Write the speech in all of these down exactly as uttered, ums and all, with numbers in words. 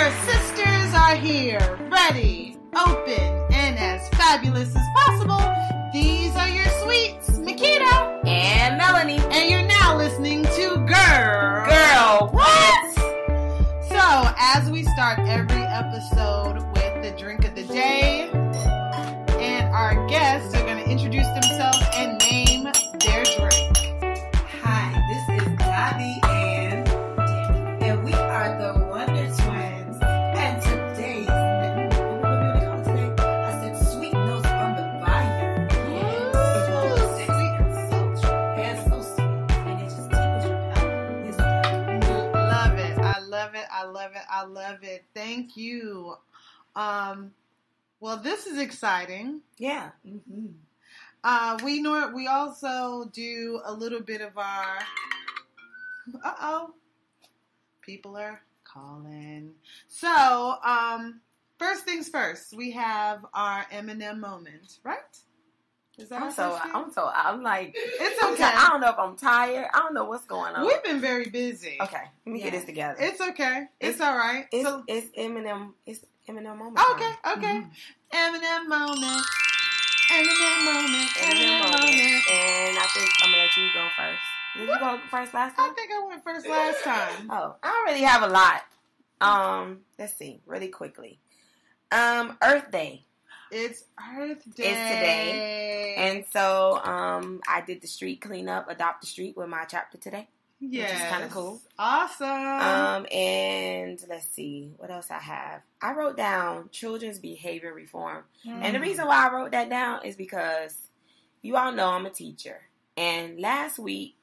Your sisters are here, ready, open, and as fabulous as possible. These are your sweets, Makeda and Melanie, and you're now listening to Girl. Girl, what? So, as we start every episode with the drink of the day, and our guests are going to introduce themselves and name their drink. Hi, this is Dabby and Demi, and we are the I love it. Thank you. Um, well, this is exciting. Yeah. Mm-hmm. Uh, we know, we also do a little bit of our, uh-oh, people are calling. So, um, first things first, we have our Eminem moment, right? Is that I'm so I'm so I'm like it's okay. I'm t- I don't know if I'm tired. I don't know what's going on. We've been very busy. Okay, let me yeah. get this together. It's okay. It's, it's all right. It's, so it's Eminem. It's Eminem moment. Okay, okay. Mm-hmm. Eminem moment. Eminem moment. Eminem, Eminem moment. moment. And I think I'm gonna let you go first. Did you go first last time? I think I went first last time. Oh, I don't really have a lot. Um, let's see, really quickly. Um, Earth Day. It's Earth Day. It's today. And so um, I did the street cleanup, Adopt the Street, with my chapter today. Yes. Which is kind of cool. Awesome. Um, and let's see. What else I have? I wrote down children's behavior reform. Mm. And the reason why I wrote that down is because you all know I'm a teacher. And last week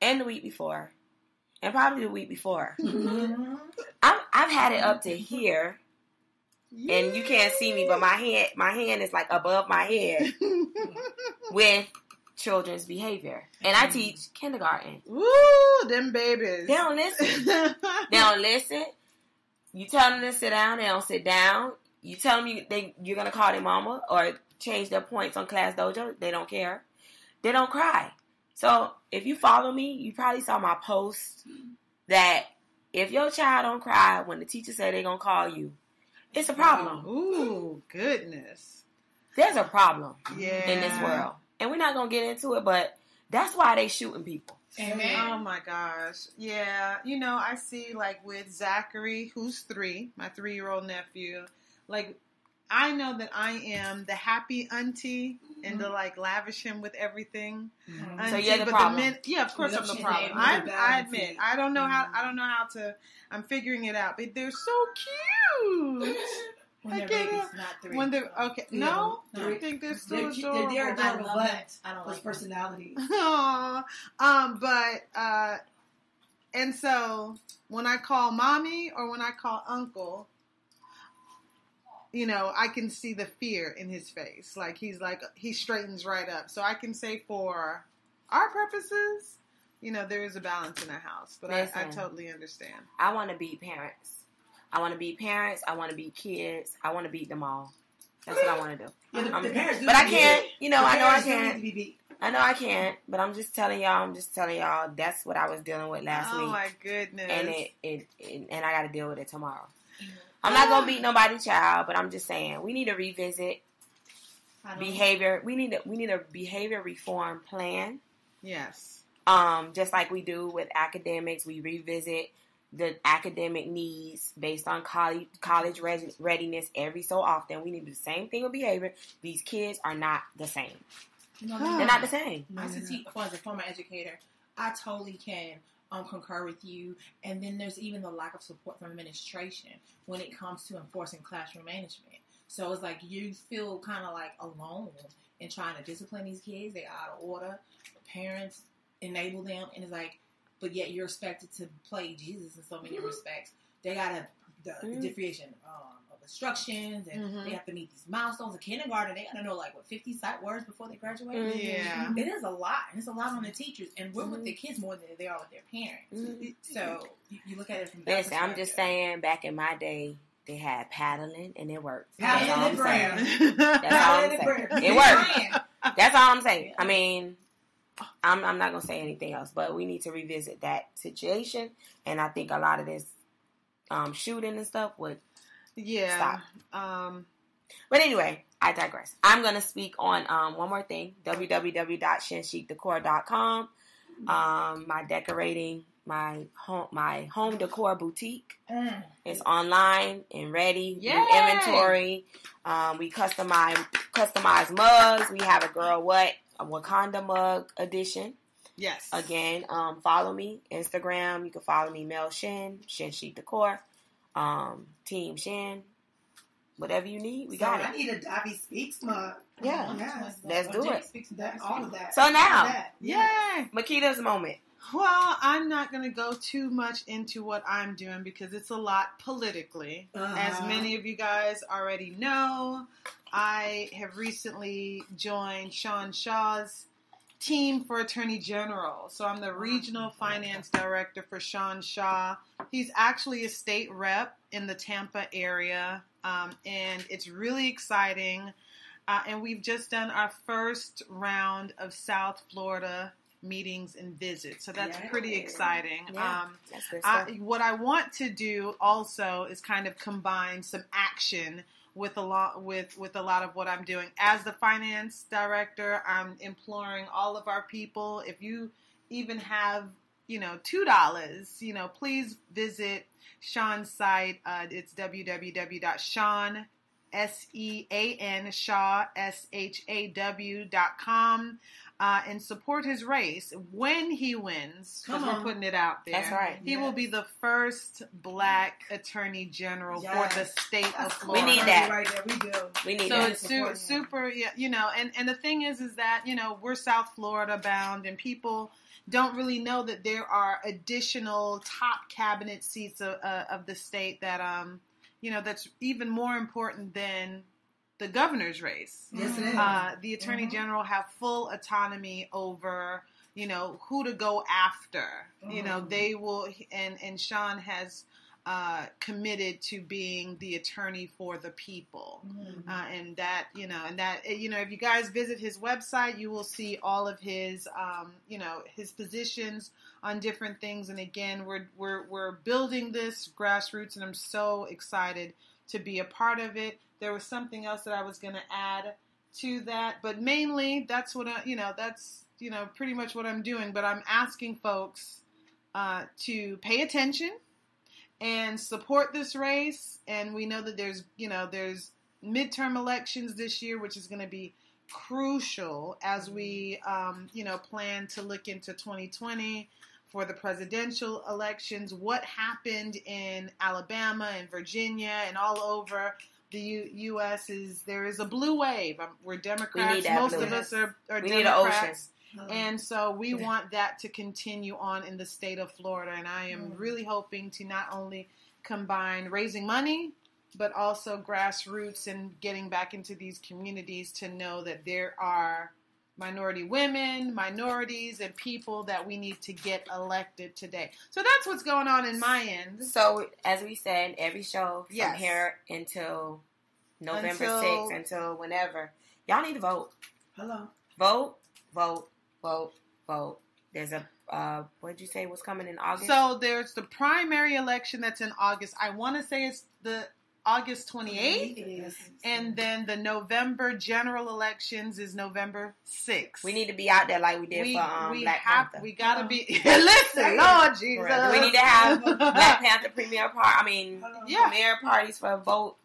and the week before, and probably the week before, mm-hmm. I've, I've had it up to here. Yeah. And you can't see me, but my hand, my hand is like above my head with children's behavior. And I teach kindergarten. Woo, them babies. They don't listen. They don't listen. You tell them to sit down, they don't sit down. You tell them you, they, you're going to call them mama or change their points on Class Dojo. They don't care. They don't cry. So if you follow me, you probably saw my post that if your child don't cry when the teacher say they're going to call you, it's a problem. Ooh, goodness. There's a problem yeah. in this world. And we're not going to get into it, but that's why they shooting people. Amen. Oh, my gosh. Yeah. You know, I see, like, with Zachary, who's three, my three-year-old nephew, like, I know that I am the happy auntie mm-hmm. and to, like, lavish him with everything. Mm-hmm. Auntie, so you're the but problem. The men, yeah, of course I'm the problem. I, I admit. I don't know mm-hmm. how, I don't know how to, I'm figuring it out. But they're so cute. When their baby's not three. When they're, okay. Yeah. No? no, I think they're still they're, adorable. They're, they're adorable, but I don't those like personalities. Aww. Um, but, uh, and so when I call mommy or when I call uncle, you know, I can see the fear in his face. Like, he's like, he straightens right up. So I can say for our purposes, you know, there is a balance in our house. But I, I totally understand. I want to beat parents. I want to beat parents. I want to beat kids. I want to beat them all. That's what I want to do. Yeah, the, the parents do but I can't, you know, I know I can't. I know I can't, but I'm just telling y'all, I'm just telling y'all, that's what I was dealing with last oh, week. Oh, my goodness. And, it, it, it, and I got to deal with it tomorrow. I'm not going to beat nobody's child, but I'm just saying we need to revisit behavior. We need a, we need a behavior reform plan. Yes. Um, just like we do with academics, we revisit the academic needs based on college, college readiness every so often. We need to do the same thing with behavior. These kids are not the same. No, no, They're no. not the same. No, no, no. As a former educator, I totally can Um, concur with you, and then there's even the lack of support from administration when it comes to enforcing classroom management. So it's like you feel kind of like alone in trying to discipline these kids. They out of order. The parents enable them, and it's like, but yet you're expected to play Jesus in so many mm-hmm. respects. They gotta the mm-hmm. differentiation um, of instructions, and mm-hmm. they have to meet these milestones. In kindergarten, they gotta know like what fifty sight words before they graduate. Mm-hmm. Yeah, mm-hmm. It is a lot, and it's a lot on the teachers, and we're mm-hmm. with the kids more than they are with their parents. Mm-hmm. So you, you look at it from that Listen, perspective. I'm just saying, back in my day, they had paddling, and it worked. Paddling and prayer. That's all I'm saying. It worked. That's all I'm saying. I mean, I'm, I'm not gonna say anything else, but we need to revisit that situation, and I think a lot of this. um, shooting and stuff would yeah. stop. Um, but anyway, I digress. I'm going to speak on um, one more thing, w w w dot shin chic decor dot com. Um, my decorating, my home, my home decor boutique mm. is online and ready. Yay! New inventory. Um, we customize, customize mugs. We have a Girl What? A Wakanda mug edition. Yes. Again, um, follow me, Instagram. You can follow me, MelShin, Shin Chic Decor, um, Team Shin. Whatever you need, we so got I it. I need a Dabby Speaks mug. Yeah. Yes. Let's do Jake it. Speaks that, all of that. So now, yeah, Makeda's moment. Well, I'm not going to go too much into what I'm doing because it's a lot politically. Uh-huh. As many of you guys already know, I have recently joined Sean Shaw's team for Attorney General. So I'm the Regional Finance Director for Sean Shaw. He's actually a state rep in the Tampa area. Um, and it's really exciting. Uh, and we've just done our first round of South Florida meetings and visits. So that's yeah. pretty exciting. Yeah. Um, that's good stuff. I, what I want to do also is kind of combine some action with a lot with, with a lot of what I'm doing. As the finance director, I'm imploring all of our people, if you even have, you know, two dollars, you know, please visit Sean's site. Uh, it's w w w dot sean dot com. S E A N Shaw S H A W dot com uh, and support his race when he wins, because we're putting it out there. That's right. He yes. will be the first black attorney general yes. for the state of Florida. We need that. Right there. We do. We need so that. So it's su super, yeah, you know, and, and the thing is, is that, you know, we're South Florida bound and people don't really know that there are additional top cabinet seats of, uh, of the state that, um, you know, that's even more important than the governor's race. Yes, it is. Uh, the attorney mm-hmm. general have full autonomy over, you know, who to go after. Mm-hmm. You know, they will, and, and Sean has uh, committed to being the attorney for the people. Mm-hmm. uh, and that, you know, and that, you know, if you guys visit his website, you will see all of his, um, you know, his positions on different things. And again, we're, we're, we're building this grassroots and I'm so excited to be a part of it. There was something else that I was going to add to that, but mainly that's what I, you know, that's, you know, pretty much what I'm doing, but I'm asking folks, uh, to pay attention and support this race. And we know that there's, you know, there's midterm elections this year, which is going to be crucial as we, um, you know, plan to look into twenty twenty. For the presidential elections, what happened in Alabama and Virginia and all over the U U.S. is there is a blue wave. We're Democrats. We Most of us are, are we Democrats. Need an ocean. And so we yeah. want that to continue on in the state of Florida. And I am mm. really hoping to not only combine raising money, but also grassroots and getting back into these communities to know that there are minority women, minorities, and people that we need to get elected today. So that's what's going on in my end. So as we said, every show from yes. here until November sixth, until whenever, y'all need to vote. Hello. Vote, vote, vote, vote. There's a, uh, what did you say was coming in August? So there's the primary election that's in August. I want to say it's the August twenty-eighth, and then the November general elections is November sixth. We need to be out there like we did we, for um, we Black have, Panther. We got to oh. be, listen, Lord Jesus. Right. We need to have Black Panther premier par I mean, yeah. premier parties for a vote.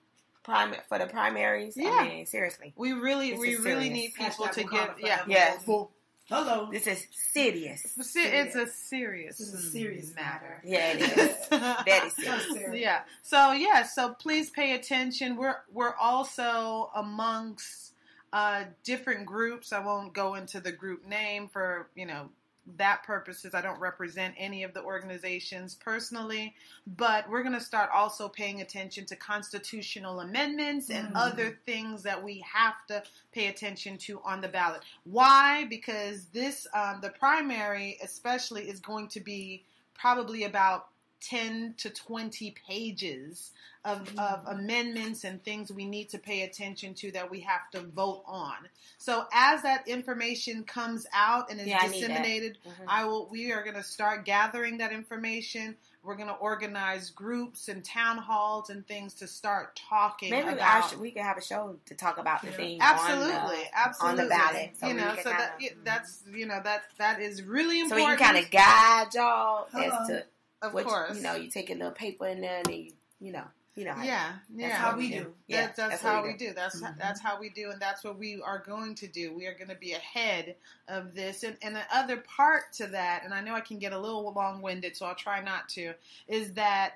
Prime, for the primaries. Yeah. I mean, seriously. We really, this we really serious. need people Hashtag to get, yeah. Yes. Hello. Hello. This is serious. It's, serious. it's a serious, it's a serious matter. matter. Yeah, it is. That is serious. serious. Yeah. So yeah. So please pay attention. We're we're also amongst uh, different groups. I won't go into the group name for you know that purposes. I don't represent any of the organizations personally, but we're going to start also paying attention to constitutional amendments and mm. other things that we have to pay attention to on the ballot. Why? Because this, um, the primary especially is going to be probably about ten to twenty pages of, mm-hmm. of amendments and things we need to pay attention to that we have to vote on. So as that information comes out and is yeah, disseminated, I, mm-hmm. I will. We are going to start gathering that information. We're going to organize groups and town halls and things to start talking Maybe about. Maybe we, we can have a show to talk about the yeah. things absolutely, on the, absolutely. on the ballot. So you know, so that, of, it, that's, you know, that, that is really important. So you kind of guide y'all Hello. as to... Of Which, course. You know, you take a little paper in there and you, you know, you know. How yeah. You, that's yeah. how we do. do. Yeah. That's, that's, that's how we do. do. That's, mm-hmm. that's how we do. And that's what we are going to do. We are going to be ahead of this. And, and the other part to that, and I know I can get a little long-winded, so I'll try not to, is that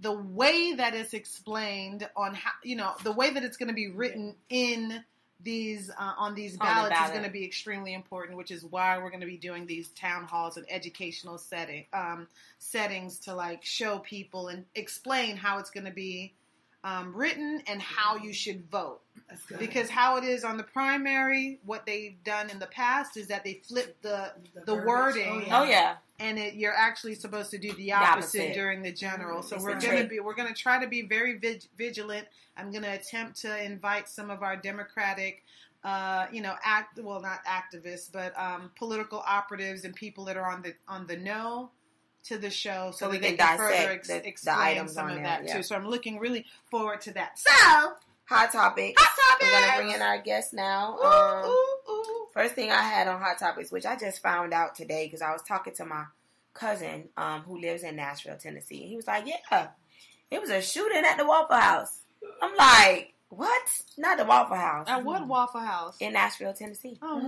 the way that it's explained on how, you know, the way that it's going to be written in these uh, on these ballots on the is going to be extremely important, which is why we're going to be doing these town halls and educational setting um, settings to like show people and explain how it's going to be um, written and how you should vote. Because how it is on the primary, what they've done in the past is that they flip the the, the wording. Oh yeah, and it, you're actually supposed to do the opposite, the opposite. during the general. So it's we're gonna be we're gonna try to be very vig vigilant. I'm gonna attempt to invite some of our Democratic, uh, you know, act well not activists, but um, political operatives and people that are on the on the know. to the show so, so we that can they can further ex the, explain the items some on of that, that yeah. too. So I'm looking really forward to that. So, Hot Topics. Hot Topics! We're going to bring in our guests now. Ooh, um, ooh, ooh. First thing I had on Hot Topics, which I just found out today because I was talking to my cousin um, who lives in Nashville, Tennessee. And he was like, yeah, it was a shooting at the Waffle House. I'm like, what? Not the Waffle House. At what Waffle House? In Nashville, Tennessee. Oh,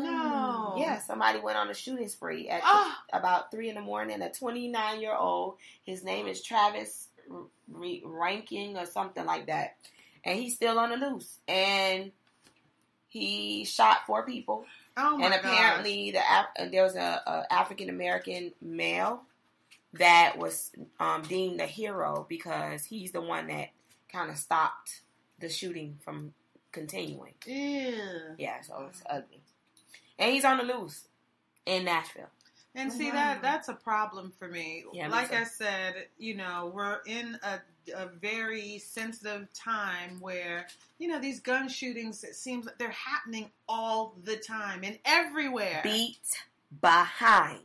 no. Yeah, somebody went on a shooting spree at oh. the, about three in the morning. A twenty-nine-year-old, his name is Travis Reinking or something like that. And he's still on the loose. And he shot four people. Oh, my And apparently the Af there was a, a African-American male that was um, deemed a hero because he's the one that kind of stopped the shooting from continuing. Yeah. Yeah, so it's ugly. And he's on the loose in Nashville. And oh, see, wow. that that's a problem for me. Yeah, like I said, you know, we're in a, a very sensitive time where, you know, these gun shootings, it seems like they're happening all the time and everywhere. Beat behind.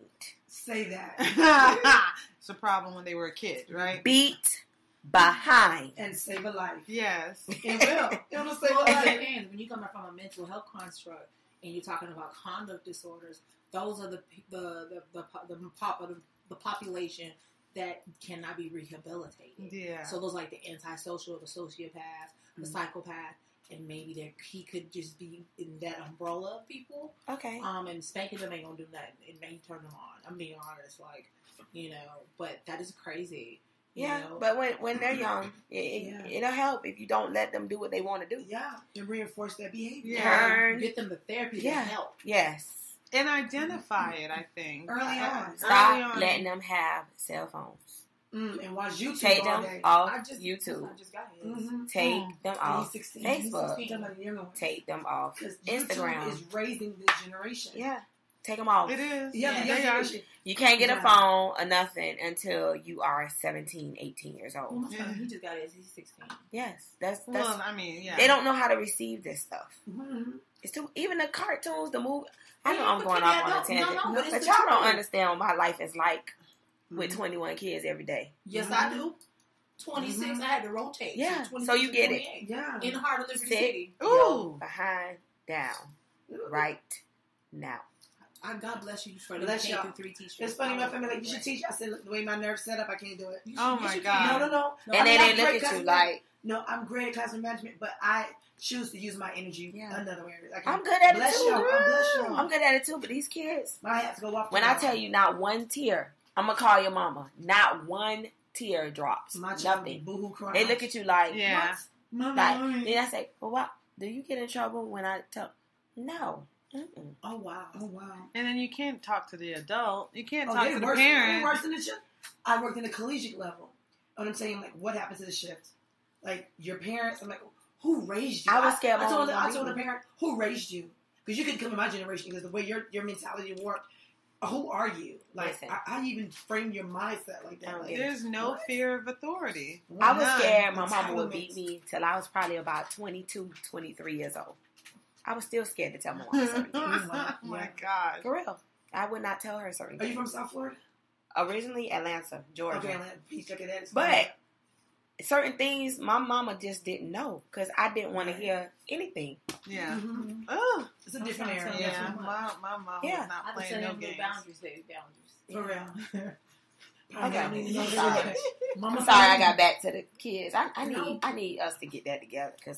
Say that. It's a problem when they were a kid, right? Beat behind and save a life. Yes, it will. It'll save a life. When you come up from a mental health construct and you're talking about conduct disorders, those are the the the the, the, pop, the, the population that cannot be rehabilitated. Yeah. So those like the antisocial, the sociopath, the mm-hmm. psychopath, and maybe that he could just be in that umbrella of people. Okay. Um, and spanking them ain't gonna do nothing. It may turn them on. I'm being honest, like you know, but that is crazy. Yeah, you know? But when when they're young, it, yeah. it'll help if you don't let them do what they want to do. Yeah, and reinforce their behavior. Yeah. Get them to therapy yeah. to help. Yes. And identify mm-hmm. it, I think. Early yeah. on. Stop Early on. letting them have cell phones. Mm. And watch YouTube Take them all day. off I just, YouTube. I just got his. Mm-hmm. Take mm. them off sixteen, Facebook. Take them off Instagram. YouTube is raising this generation. Yeah. Take them off. It is. Yeah, yeah. yeah. You can't get yeah. a phone or nothing until you are seventeen, eighteen years old. Oh yeah. He just got his. He's sixteen. Yes. That's, that's, well, I mean, yeah. They don't know how to receive this stuff. Mm-hmm. It's too, even the cartoons, the movie. I know yeah, I'm going off on a tangent. No, no, but, but y'all don't understand what my life is like mm-hmm. with twenty-one kids every day. Yes, mm-hmm. I do. twenty-six, mm-hmm. I had to rotate. Yeah. So, so you get it. Yeah. In the heart of Liberty City. Ooh. Behind, down, Ooh. right now. I, God bless you for bless y'all. Three t-shirts. It's funny, my family like, you should teach. I said, look, the way my nerves set up, I can't do it. Should, oh my God! No, no, no. no and I mean, they didn't look at you like. No, I'm great at classroom management, but I choose to use my energy yeah. another way. I can, I'm good at bless it too. I'm, bless you. I'm good at it too, but these kids. My hats go off. When I tell you, not one tear, I'm gonna call your mama. Not one tear drops. My child Nothing. Boo-hoo crying. They look at you like, yeah. What? Like, then I say, well, what? Do you get in trouble when I tell? No. Mm-mm. Oh wow! Oh wow! And then you can't talk to the adult. You can't oh, talk to the worse, parent. Worse than the shift. I worked in the collegiate level, and I'm saying like, what happened to the shift? Like your parents. I'm like, who raised you? I was scared. I, I told, I told the parent, who raised you? Because you could come in my generation because the way your your mentality worked, who are you? Like, Listen, I, I even frame your mindset like that. Like, there's no what? fear of authority. Well, I was scared my mama would beat me till I was probably about twenty-two, twenty-three years old. I was still scared to tell my mom something. Oh, my God. For real. I would not tell her certain things. Are you from South Florida? Originally, Atlanta, Georgia. Okay, Atlanta. Please look at that. But certain things, my mama just didn't know because I didn't want to hear anything. Yeah. Mm-hmm. Oh, it's a different area. Yeah. My, my mama yeah. was not playing no games. Boundaries, baby, boundaries. For real. Okay. I'm sorry. I'm sorry I got back to the kids. I, I need I need us to get that together because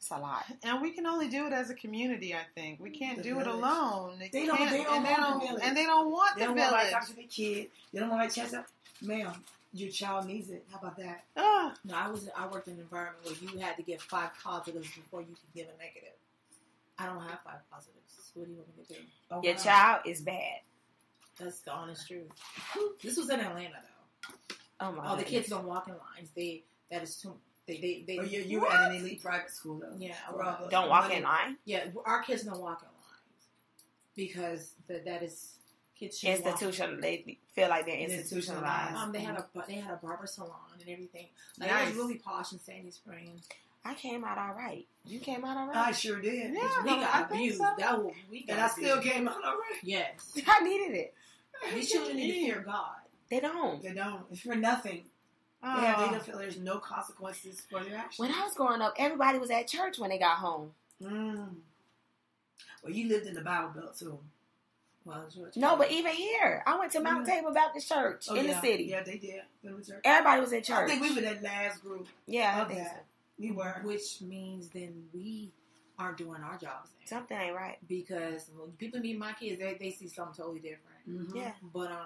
it's a lot. And we can only do it as a community, I think. We can't the do village. it alone. They, they, don't, they don't And they don't, the don't, and they don't want they the don't village. They don't want to talk to the kid. They don't want to chat up. Ma'am, your child needs it. How about that? Uh, no, I was. I worked in an environment where you had to get five positives before you could give a negative. I don't have five positives. What do you want me to do? Oh, your wow. child is bad. That's the honest truth. This was in Atlanta, though. Oh my! Oh, goodness. The kids don't walk in lines. They that is too. They they they. Oh, you you were at an elite private school though. Yeah. Well, don't walk in line. Yeah, our kids don't walk in lines because the, that is. Institutional, they feel like they're institutionalized. Um, they had a they had a barber salon and everything. Like nice. It was really posh in Sandy Springs. I came out all right. You came out all right. I sure did. Yeah, we got abused. So. That was, we got and I still abused. came out all right. Yes, I needed it. These children need to fear God. They don't. They don't. It's for nothing. Oh. Yeah, they don't feel there's no consequences for their actions. When I was growing up, everybody was at church when they got home. Mm. Well, you lived in the Bible Belt too. Well, no, but even here, I went to Mount yeah. Table Baptist Church oh, in yeah. the city. Yeah, they did. They were church. Everybody was in church. I think we were that last group. Yeah, I think so. We were. Which means then we aren't doing our jobs. Now. Something ain't right because when people meet my kids, they they see something totally different. Mm-hmm. Yeah, but um,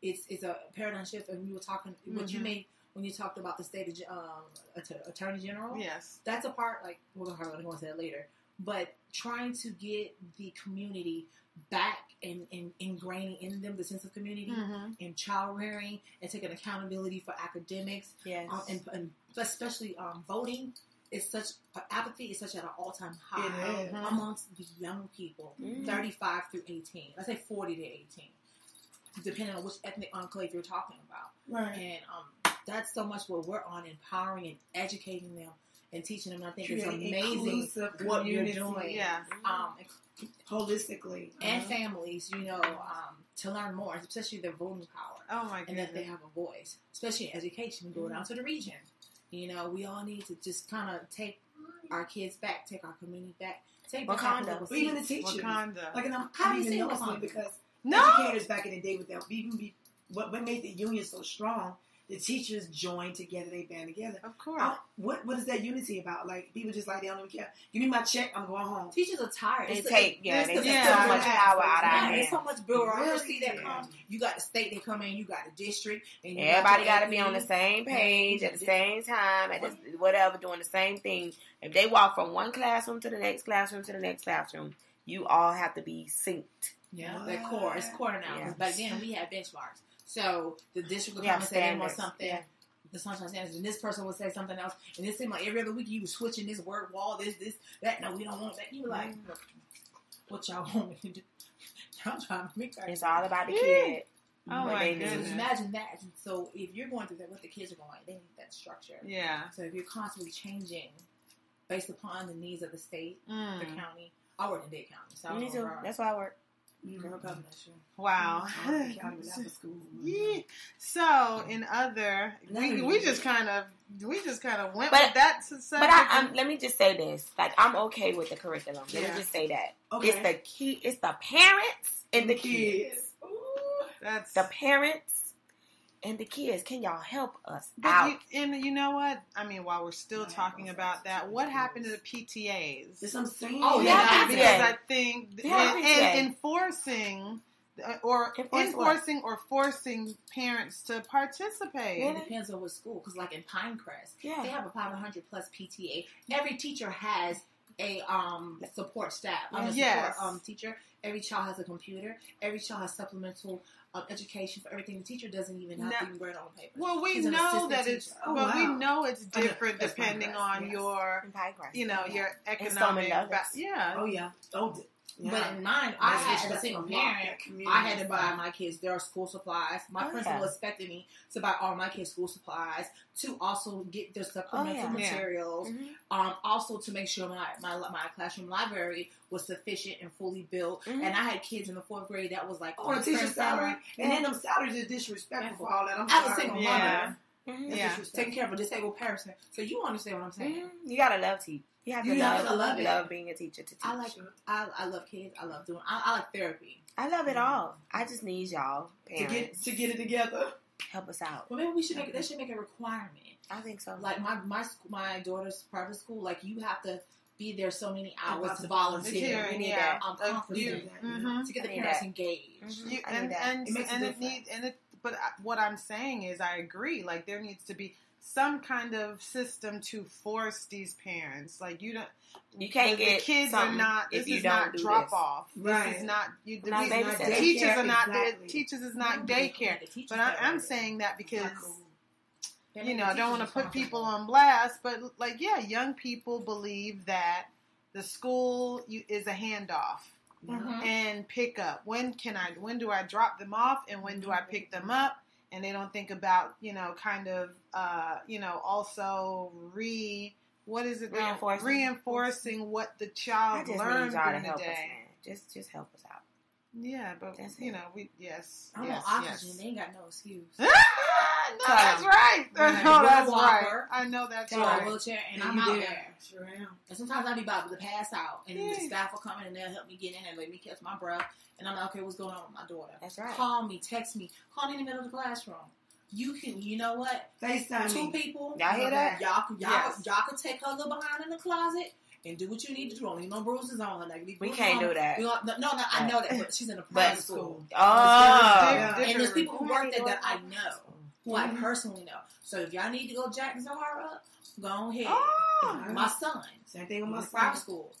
it's it's a paradigm shift. And you were talking mm-hmm. what you made when you talked about the state of um, attorney general. Yes, that's a part. Like we're gonna go into that later. But trying to get the community back and, and ingraining in them the sense of community mm-hmm. and child rearing and taking accountability for academics, yes, um, and, and especially um, voting is such apathy is such at an all time high mm-hmm. amongst the young people, mm-hmm. thirty-five through eighteen. I say forty to eighteen, depending on which ethnic enclave you're talking about. Right, and um, that's so much what we're on empowering and educating them and teaching them. I think it's amazing what you're doing. Yeah. Um, holistically and uh-huh. families, you know, um, to learn more, especially their voting power. Oh my goodness. And that they have a voice, especially in education. We go down to the region. You know, we all need to just kind of take our kids back, take our community back, take Wakanda. Even the teachers, Wakanda. Like, and I'm, I don't even know Wakanda because no! educators back in the day with them, even be what what made the union so strong. The teachers join together, they band together. Of course. I, what What is that unity about? Like, people just like, they don't even care. Give me my check, I'm going home. Teachers are tired. They take, yeah, they take so much power out of our hands. There's so much bureaucracy that comes. You got the state that come in, you got the district. And everybody got to be on the same page at the same time, at the, whatever, doing the same thing. If they walk from one classroom to the next classroom to the next classroom, you all have to be synced. Yeah, that core. It's core now. Yeah. Back then, we had benchmarks. So the district would come and say they want something. Yeah. The Sunshine Standards, and this person would say something else, and it seemed like every other week you were switching this word wall, this, this, that. No, we don't want that. You were like, what y'all want me to do? I'm trying to make that. It's all about the kid. Yeah. Oh my goodness! Imagine that. So if you're going through that, what the kids are going, they need that structure. Yeah. So if you're constantly changing based upon the needs of the state, mm. the county. I work in Dade County, so me too. That's why I work. Mm-hmm. Wow. Yeah. So in other, we, we just kind of we just kind of went but, with that. But I, I'm, let me just say this: like I'm okay with the curriculum. Let yeah. me just say that okay. it's the key. It's the parents and the kids. kids. Ooh, that's the parents and the kids. Can y'all help us but out? You, and you know what? I mean, while we're still I talking about that, what happened to the P T As? That's what I'm saying. Oh yeah, yeah. because I think yeah, and, and enforcing. Or enforce enforcing what? Or forcing parents to participate. It depends on what school. Because like in Pinecrest, yeah. they have a five hundred plus P T A. Every teacher has a um support staff. I'm a yes. support um, teacher. Every child has a computer. Every child has supplemental um, education for everything. The teacher doesn't even have now, to even write it on paper. Well, we know that it's. But oh, well, wow. we know it's different depending Pinecrest, on yes. your, you know, yeah. your economic. Ba- yeah. Oh yeah. Oh. Yeah. But in mine, I had as a single parent, I had to buy my kids their school supplies. My oh, principal yeah. expected me to buy all my kids' school supplies, to also get their supplemental oh, yeah. materials, yeah. Mm-hmm. um, also to make sure my, my my classroom library was sufficient and fully built. Mm-hmm. And I had kids in the fourth grade that was like, oh, a teacher's salary. Yeah. And then them salaries is disrespectful for all that. I'm sorry. I was a single yeah. mother. Mm-hmm. Yeah. Taking care of a disabled person. So you understand what I'm saying. Mm-hmm. You gotta love teach. You have to you love, love, it. love being a teacher to teach. I like, I, I love kids. I love doing. I, I like therapy. I love it mm-hmm. all. I just need y'all parents to get to get it together. Help us out. Well, maybe we should make. They should make a requirement. I think so. Like my my my daughter's private school. Like you have to be there so many hours to volunteer. volunteer. Yeah, um, conferences mm-hmm. to get the parents that. engaged. Mm-hmm. you, and, and, it makes and, it need, and it But what I'm saying is, I agree. Like there needs to be some kind of system to force these parents. Like you don't, you can't get the kids are not. This is not drop off. This is not. The teachers are not. Teachers is not daycare. But I, I'm saying that because you know I don't want to put people on blast. But like yeah, young people believe that the school is a handoff. Mm-hmm. And pick up. When can I? When do I drop them off? And when do I pick them up? And they don't think about, you know, kind of, uh, you know, also re what is it reinforcing, reinforcing what the child learns during the day. Just, just help us out. Yeah, but that's you it. know, we yes, I'm yes, on oxygen. Yes. They ain't got no excuse. No, that's right. I know that's right. I know that's right. Wheelchair, and I'm out there. Sure am. And sometimes I be about to pass out, and yeah. the staff will come in and they'll help me get in and let me catch my breath. And I'm like, okay, what's going on with my daughter? That's right. Call me, text me, call me in the middle of the classroom. You can, you know what? FaceTime two me. people. Y'all hear that? Y'all, y'all, yes. y'all can take her a little behind in the closet. And do what you need to do. Only no bruises on her. Like, we bruises can't on. do that. We all, no, no, no, I know that. But she's in a private school. school. Oh. There's, there's, there's, and there's people who work there that I know, who mm-hmm. I personally know. So if y'all need to go jack Zahara up, go ahead. Oh. My son. Same thing with my son. Private school.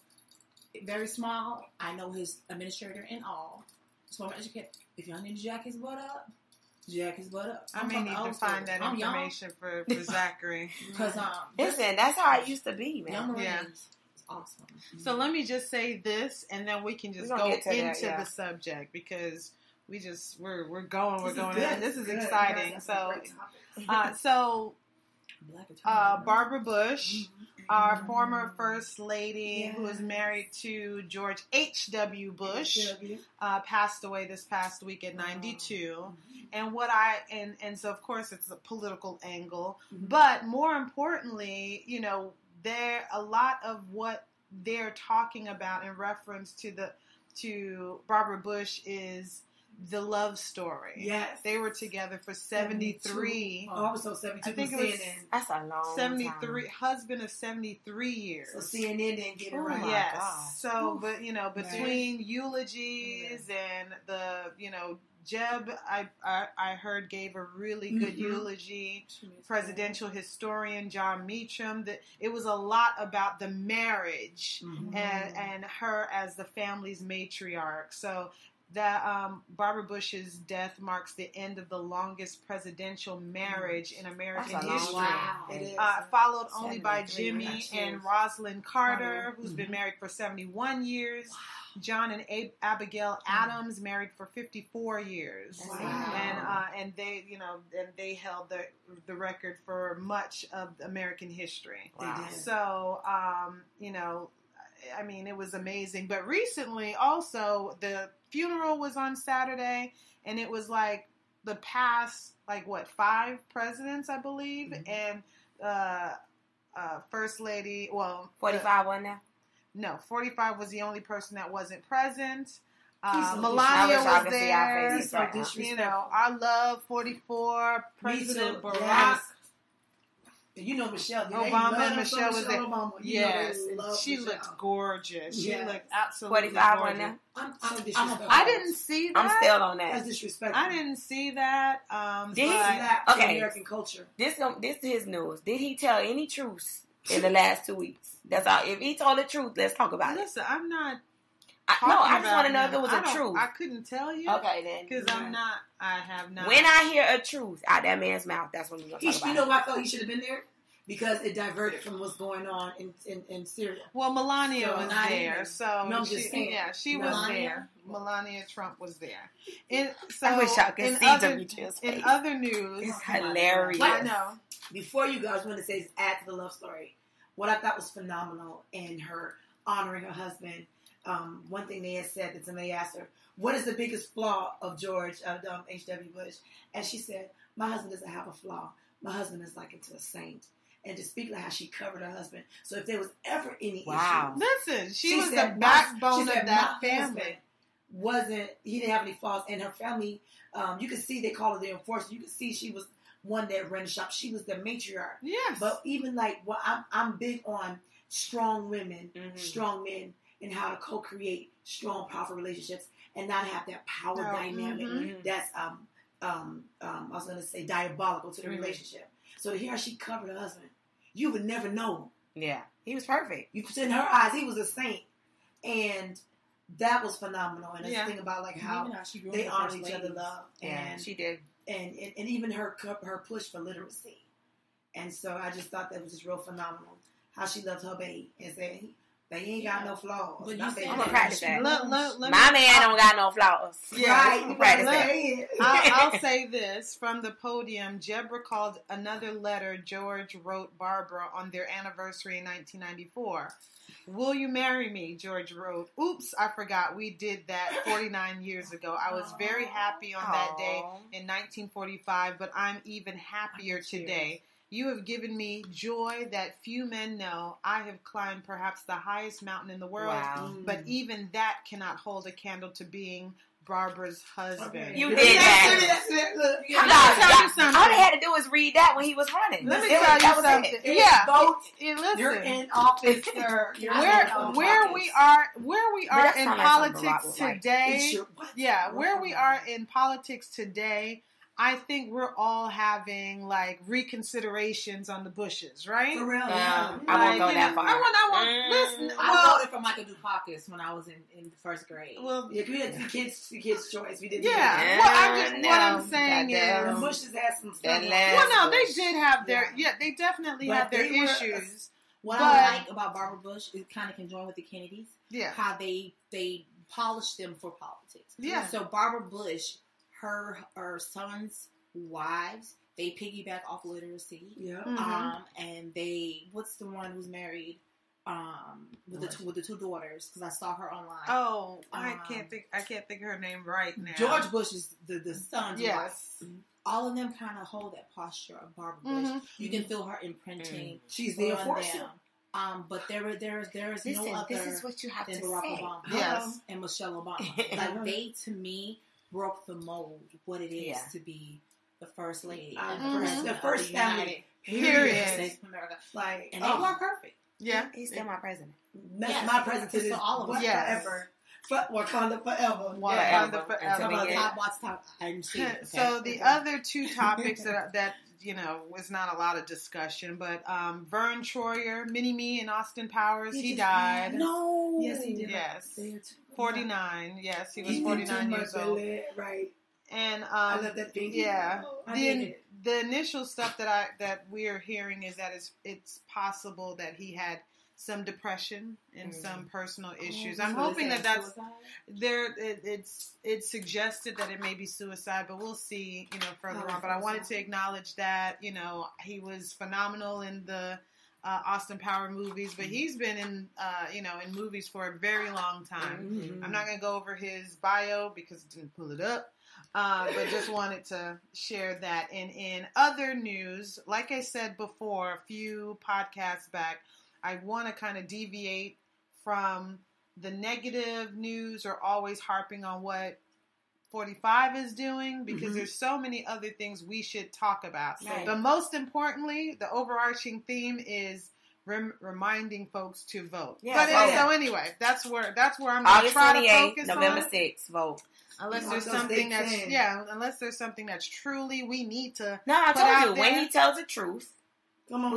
Very small. I know his administrator and all. So I'm educated. If y'all need to jack his butt up, Jack his butt up. I'm I may need to find that I'm information for, for Zachary. Because um, listen, that's how it used to be, man. Yeah. Awesome. So let me just say this, and then we can just go into that, yeah. the subject because we just we're we're going we're this going. Is this is good. exciting. Yeah, so, uh, so uh, Barbara Bush, mm-hmm. our mm-hmm. former first lady, yes. who is married to George H W Bush, uh, passed away this past week at ninety-two. Oh. And what I and and so of course it's a political angle, mm-hmm. but more importantly, you know. There a lot of what they're talking about in reference to the to Barbara Bush is the love story. Yes, they were together for seventy-three. Oh, I was so seventy-two. I think it was C N N. That's a long seventy-three time. Husband of seventy-three years. So C N N didn't get it oh right. Yes. God. So, oof. But you know, between right. eulogies yeah. and the you know. Jeb, I, I I heard, gave a really good mm-hmm. eulogy. Presidential historian John Meacham. That it was a lot about the marriage mm-hmm. and and her as the family's matriarch. So that um, Barbara Bush's death marks the end of the longest presidential marriage mm-hmm. in American That's history. Wow. It is. Uh, followed only by Jimmy and Rosalynn Carter, mm-hmm. who's been married for seventy-one years. Wow. John and Ab- Abigail Adams married for fifty-four years, wow. and uh, and they, you know, and they held the the record for much of American history. Wow. So, um, you know, I mean, it was amazing. But recently, also, the funeral was on Saturday, and it was like the past, like what five presidents, I believe, mm-hmm. and uh, uh, First Lady. Well, forty-five one now. No, forty-five was the only person that wasn't present. Uh, so Melania was there. So right you know, I love forty-four. President Barack. Yes. You know Michelle. Obama and Michelle was there. Obama. Yes. She Michelle. looked gorgeous. Yes. She looked absolutely forty-five gorgeous. Right now. I'm, I'm I'm, I didn't see that. I'm still on that. That's disrespectful. I didn't see that. Um, Did but, he that okay. American culture. This, this is his news. Did he tell any truths in the last two weeks? That's all. If he told the truth, let's talk about Listen, it. Listen, I'm not. I, no, I just want to know if it was I a truth. I couldn't tell you. Okay, then. Because yeah. I'm not. I have not. When I hear a truth out that man's mouth, that's when we're going to talk about. You know, I thought he should have been there. because it diverted from what's going on in, in, in Syria. Well, Melania so was there. Even, so no, I'm she, just saying. Yeah, she Melania. was there. Melania Trump was there. It, so I wish y'all could see W J's face. In other news. It's hilarious. I know. Before you guys want to say add to the love story, what I thought was phenomenal in her honoring her husband, um, one thing they had said that somebody asked her, what is the biggest flaw of George um, H W. Bush? And she said, my husband doesn't have a flaw. My husband is likened to a saint. And to speak like how she covered her husband. So if there was ever any wow. issue. Listen, she, she was said, the backbone said, of that family. Wasn't, he didn't have any flaws. And her family, um, you could see they called her the enforcer. You could see she was one that ran the shop. She was the matriarch. Yes. But even like, well, I'm, I'm big on strong women, mm-hmm. strong men, and how to co-create strong, powerful relationships and not have that power oh, dynamic mm-hmm. that's, um, um, um, I was going to say, diabolical to the mm-hmm. relationship. So here she covered her husband. You would never know. Yeah. He was perfect. You in her eyes, he was a saint. And that was phenomenal. And yeah. the thing about like how, how they honored each other love. Yeah, and she did. And, and and even her her push for literacy. And so I just thought that was just real phenomenal. How she loved her baby and said, they ain't got no flaws. Well, I'm going to practice that. Look, look, look, My man I'll, don't got no flaws. Yeah, right. Practice that. I'll, I'll say this. From the podium, Jeb recalled another letter George wrote Barbara on their anniversary in nineteen ninety-four. Will you marry me? George wrote. Oops, I forgot. We did that forty-nine years ago. I was very happy on Aww. That day in nineteen forty-five, but I'm even happier I'm today. You have given me joy that few men know. I have climbed perhaps the highest mountain in the world, wow. but even that cannot hold a candle to being Barbara's husband. You did that. All they had to do was read that when he was running. Let me tell you something. Yeah, listen. You're in office, sir. Where where we are, where we are in politics today. Yeah, where we are in politics today. I think we're all having like reconsiderations on the Bushes, right? For real, yeah. um, like, I won't go that far. I won't. I won't. Mm. Listen, I well, voted for Michael Dukakis when I was in, in the first grade. Well, yeah, we had the kids, the kids' choice. We didn't. Yeah. yeah. Well, I just no, what I'm saying is the Bushes had some stuff. Well, no, they did have their. Yeah, yeah they definitely but had their issues. Were, what but, I like about Barbara Bush is kind of conjoined with the Kennedys. Yeah, how they they polished them for politics. Yeah. So Barbara Bush. Her her sons' wives, they piggyback off literacy. Yeah. Mm-hmm. Um, and they what's the one who's married? Um, with the two, with the two daughters because I saw her online. Oh, um, I can't think I can't think of her name right now. George Bush is the the son's yes. wife. All of them kind of hold that posture of Barbara Bush. Mm-hmm. You can feel her imprinting. Mm-hmm. She's the enforcer. Um, but there, there, there is Listen, no other. This is what you have than to Barack say. Obama yes. and Michelle Obama. Like they to me. Broke the mold of what it is yeah. to be the first lady, uh, mm-hmm. first, the first family. Period. States of America. Like, and they oh. were perfect. Yeah, he's still my president. Yes. My president is for all of us yes. forever. But Wakanda forever. Wakanda yeah. forever. Until Until watch top. I'm okay. So the other two topics that that you know was not a lot of discussion, but um, Vern Troyer, Mini Me, and Austin Powers, he, he died. died. No, yes, he did. Yes. forty-nine, yes, he was he forty-nine years old. It, right. And um, I love that thing. Yeah. I the, the initial stuff that I that we're hearing is that it's it's possible that he had some depression and mm-hmm. some personal issues. Oh, I'm so hoping that, that that's suicide? there. It, it's it's suggested that it may be suicide, but we'll see. You know, further oh, on. But I wanted to acknowledge that you know he was phenomenal in the. Uh, Austin Power movies, but he's been in, uh, you know, in movies for a very long time. Mm-hmm. I'm not going to go over his bio because I didn't pull it up, uh, but just wanted to share that. And in other news, like I said before, a few podcasts back, I want to kind of deviate from the negative news or always harping on what forty-five is doing because mm-hmm. there's so many other things we should talk about. Right. But most importantly, the overarching theme is rem reminding folks to vote. Yeah, but vote. It, so anyway, that's where that's where I'm going to try to focus November on. November sixth, vote. Unless you there's something that's in. yeah, unless there's something that's truly we need to. No, I told you there. When he tells the truth. Come on.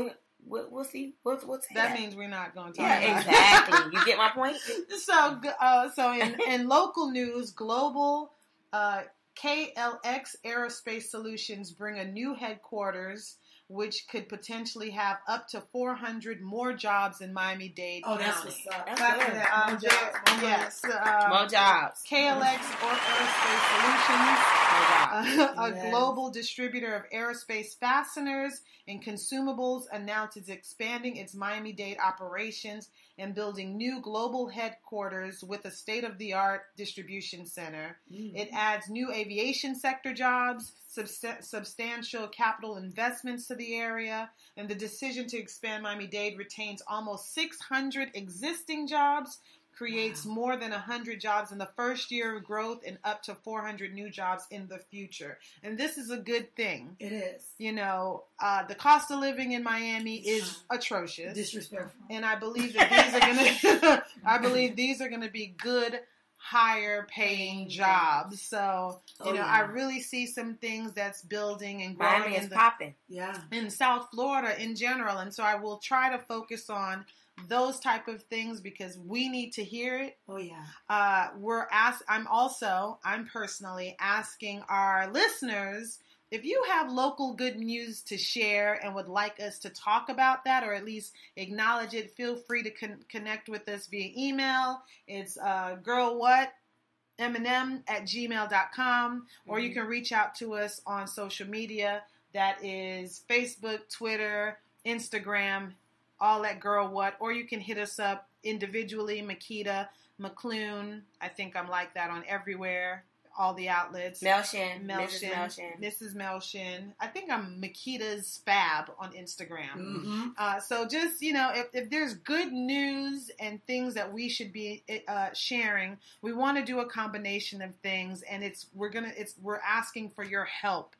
We'll, we'll see. We'll, we'll see. That, that means we're not going to talk yeah, about exactly. it. Exactly. You get my point. So, uh, so in, in local news, global. Uh, K L X Aerospace Solutions bring a new headquarters which could potentially have up to four hundred more jobs in Miami-Dade County. Oh, that's what's up. That's good. That, um, more jobs. Yes. Um, more jobs. K L X Aerospace Solutions, oh, wow. a, a yes. global distributor of aerospace fasteners and consumables, announced it's expanding its Miami-Dade operations and building new global headquarters with a state-of-the-art distribution center. Mm. It adds new aviation sector jobs, subst- substantial capital investments to the area, and the decision to expand Miami-Dade retains almost six hundred existing jobs, creates wow. more than one hundred jobs in the first year of growth and up to four hundred new jobs in the future. And this is a good thing. It is. You know, uh, the cost of living in Miami is atrocious. Disrespectful. And I believe that these are going to I believe these are going to be good, higher paying jobs. So, you oh, know, yeah. I really see some things that's building and growing. Miami is popping. Yeah. In South Florida in general. And so I will try to focus on those type of things because we need to hear it. Oh yeah. Uh, we're asked. I'm also. I'm personally asking our listeners if you have local good news to share and would like us to talk about that or at least acknowledge it. Feel free to con- connect with us via email. It's uh, girl what M and M at gmail dot com, mm-hmm. or you can reach out to us on social media. That is Facebook, Twitter, Instagram. All that girl what, or you can hit us up individually, Makeda McLune. I think I'm like that on everywhere, all the outlets. MelShin, MelShin, MelShin. Missus MelShin. I think I'm Makeda's Fab on Instagram. Mm-hmm. Uh, so just, you know, if, if there's good news and things that we should be uh, sharing, we want to do a combination of things, and it's we're gonna it's we're asking for your help.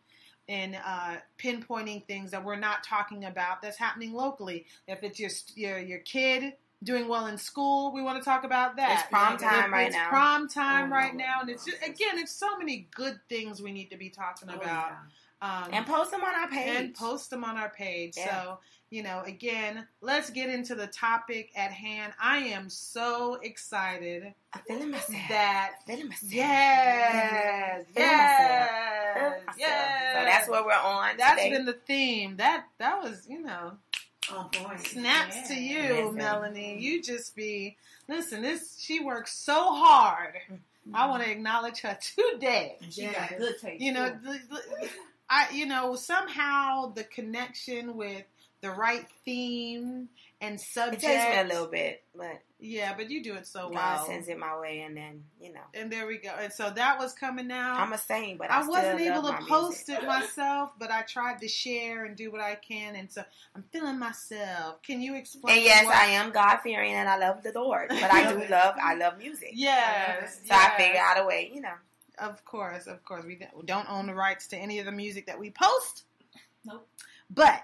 And uh, pinpointing things that we're not talking about that's happening locally. If it's your your, your kid doing well in school, we want to talk about that. It's prom time if, right it's now. It's prom time oh, right no, now, no, and it's just, again, it's so many good things we need to be talking oh, about. Yeah. Um, and post them on our page. And post them on our page. Yeah. So, you know, again, let's get into the topic at hand. I am so excited. I'm feeling myself. That, I'm feeling myself. Yes. I'm feeling yes. Myself. Myself. Yes. So that's what we're on That's today. Been the theme. That that was, you know, oh, boy. Snaps yeah. to you, listen. Melanie. You just be, listen, this. She works so hard. Mm-hmm. I want to acknowledge her today. She yes. got good taste. You know, I, you know, somehow the connection with the right theme and subject. It takes me a little bit, but yeah, but you do it so God well. God sends it my way, and then you know. And there we go. And so that was coming out. I'm a saint, but I, I still wasn't able to post music. It myself. But I tried to share and do what I can, and so I'm feeling myself. Can you explain? And yes, what? I am God fearing, and I love the Lord, but I do love I love music. Yes, so yes. I figure out a way, you know. Of course, of course, we don't own the rights to any of the music that we post. Nope. But.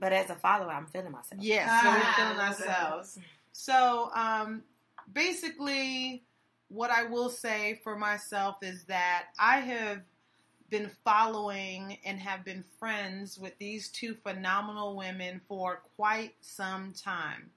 But as a follower, I'm feeling myself. Yes, ah, so we're feeling ourselves. So um, basically, what I will say for myself is that I have been following and have been friends with these two phenomenal women for quite some time.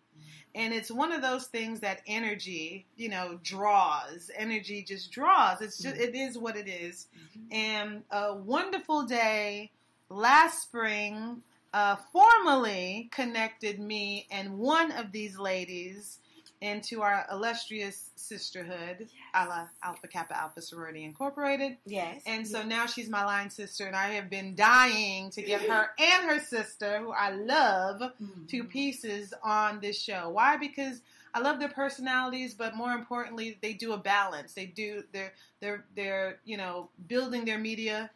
And it's one of those things that energy, you know, draws. Energy just draws. It's just, it is what it is. Mm-hmm. And a wonderful day last spring. Uh, formally connected me and one of these ladies into our illustrious sisterhood, yes. a la Alpha Kappa Alpha Sorority Incorporated. Yes. And so yes. now she's my line sister, and I have been dying to get her and her sister, who I love, mm-hmm. two pieces on this show. Why? Because I love their personalities, but more importantly, they do a balance. They do they're they're they're you know building their media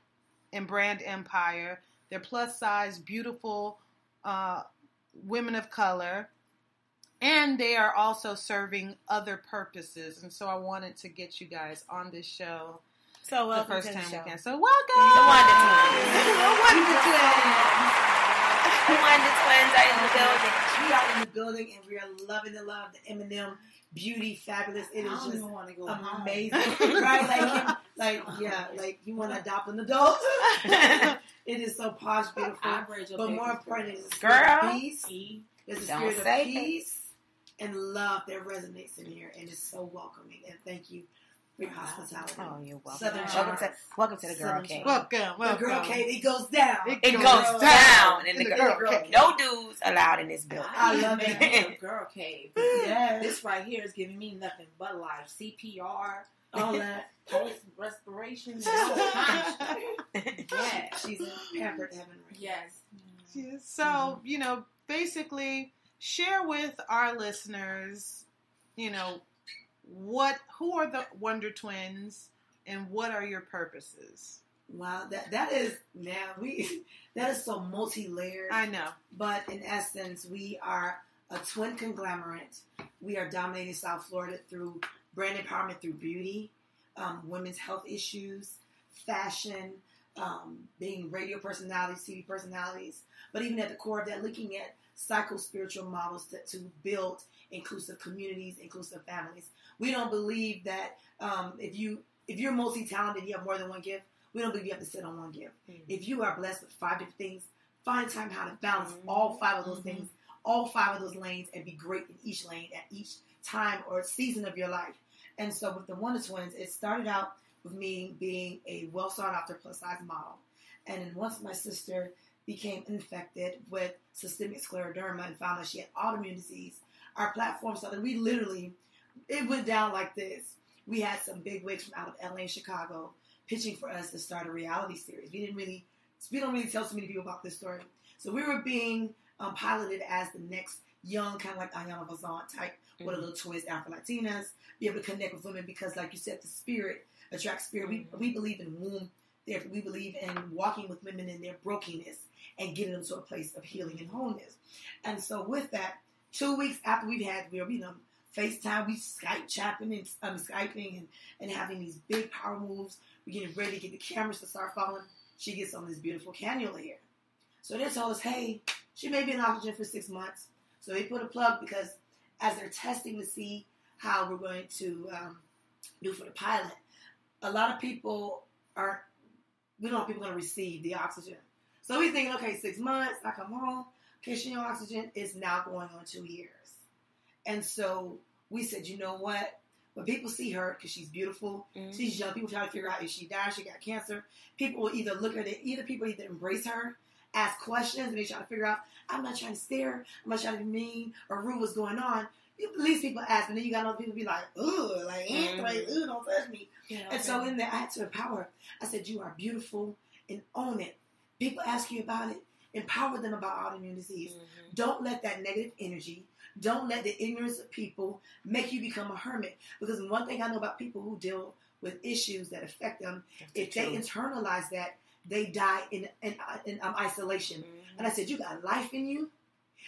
and brand empire. They're plus-size, beautiful uh, women of color, and they are also serving other purposes. And so I wanted to get you guys on this show so the first time we can. So welcome! The Wonder Twins. The Wonder Twins. The Wonder Twins are in the building. We are in the building, and we are loving the love, the M and M beauty, fabulous. It is just want to go amazing. Right? Like, like, yeah, like you want to adopt an adult. It is so posh, beautiful, but more important is the spirit of peace. There's a spirit of peace and love that resonates in here, and it's so welcoming. And thank you your hospitality. Oh, you're welcome. Southern charm. Welcome to, welcome to the girl cave. Welcome, welcome. The girl cave, it goes down. It, it goes, goes down, down in, in the, the girl, girl cave. No dudes allowed in this building. I love it. Girl cave. Yeah. This right here is giving me nothing but life. C P R, all that. Post respiration. Yeah, she's pampered heaven. Yes. Mm. So, mm-hmm. you know, basically, share with our listeners, you know, what, who are the Wonder Twins and what are your purposes? Wow, that that is, now we, that is so multi-layered. I know. But in essence, we are a twin conglomerate. We are dominating South Florida through brand empowerment, through beauty, um, women's health issues, fashion, um, being radio personalities, T V personalities. But even at the core of that, looking at psycho-spiritual models to, to build inclusive communities, inclusive families. We don't believe that um, if you if you're multi-talented, you have more than one gift. We don't believe you have to sit on one gift. Mm-hmm. If you are blessed with five different things, find time how to balance mm-hmm. all five of those mm-hmm. things, all five of those lanes, and be great in each lane at each time or season of your life. And so with the Wonder Twins, it started out with me being a well-sought-after plus-size model. And then once my sister became infected with systemic scleroderma and found out she had autoimmune disease, our platform started. We literally, it went down like this. We had some big wigs from out of L A and Chicago pitching for us to start a reality series. We didn't really, we don't really tell so many people about this story. So we were being um, piloted as the next young, kind of like Ayanna Vazant type, mm-hmm. with a little twist, Afro-Latinas, be able to connect with women because, like you said, the spirit attracts spirit. Mm-hmm. We, we believe in womb. We believe in walking with women in their brokenness and getting them to a place of healing and wholeness. And so with that, two weeks after we've had, we were, you know, FaceTime, we Skype chapping and um, Skyping and, and having these big power moves. We're getting ready to get the cameras to start following. She gets on this beautiful cannula here. So they told us, hey, she may be in oxygen for six months. So they put a plug because as they're testing to see how we're going to um, do for the pilot, a lot of people are. We don't know if people are going to receive the oxygen. So we thinking, okay, six months, I come home, kitchen oxygen is now going on two years. And so we said, you know what? When people see her, because she's beautiful, mm-hmm. she's young, people try to figure out if she died, she got cancer. People will either look at it, either people either embrace her, ask questions, and they try to figure out, I'm not trying to stare, I'm not trying to be mean or rude, what's going on. You, at least people ask, and then you got other people be like, ooh, like, mm-hmm. like ooh, don't touch me. Yeah, okay. And so in there, I had to empower her. I said, you are beautiful and own it. People ask you about it. Empower them about autoimmune disease. Mm-hmm. Don't let that negative energy, don't let the ignorance of people make you become a hermit. Because one thing I know about people who deal with issues that affect them, that's if the they truth. internalize that, they die in, in, in um, isolation. Mm-hmm. And I said, you got life in you.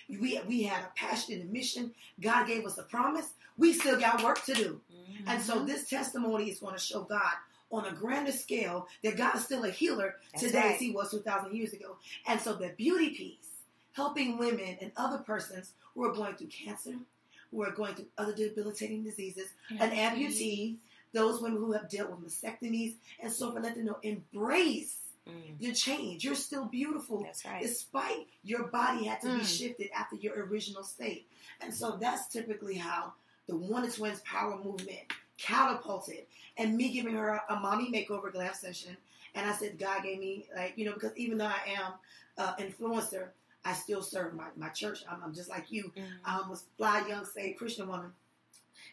We, we had a passion and a mission. God gave us a promise. We still got work to do. Mm-hmm. And so this testimony is going to show God on a grander scale that God is still a healer That's today right. as he was two thousand years ago. And so the beauty piece, helping women and other persons who are going through cancer, who are going through other debilitating diseases, yes. an amputee, those women who have dealt with mastectomies, and so forth, let them know, embrace Mm. your change. You're still beautiful. That's right. Despite your body had to mm. be shifted after your original state. And so that's typically how the Wonder Twins power movement catapulted. And me giving her a, a mommy makeover glam session. And I said, God gave me, like, you know, because even though I am uh, influencer, I still serve my, my church. I'm, I'm just like you. Mm. I was fly, young, saved Christian woman.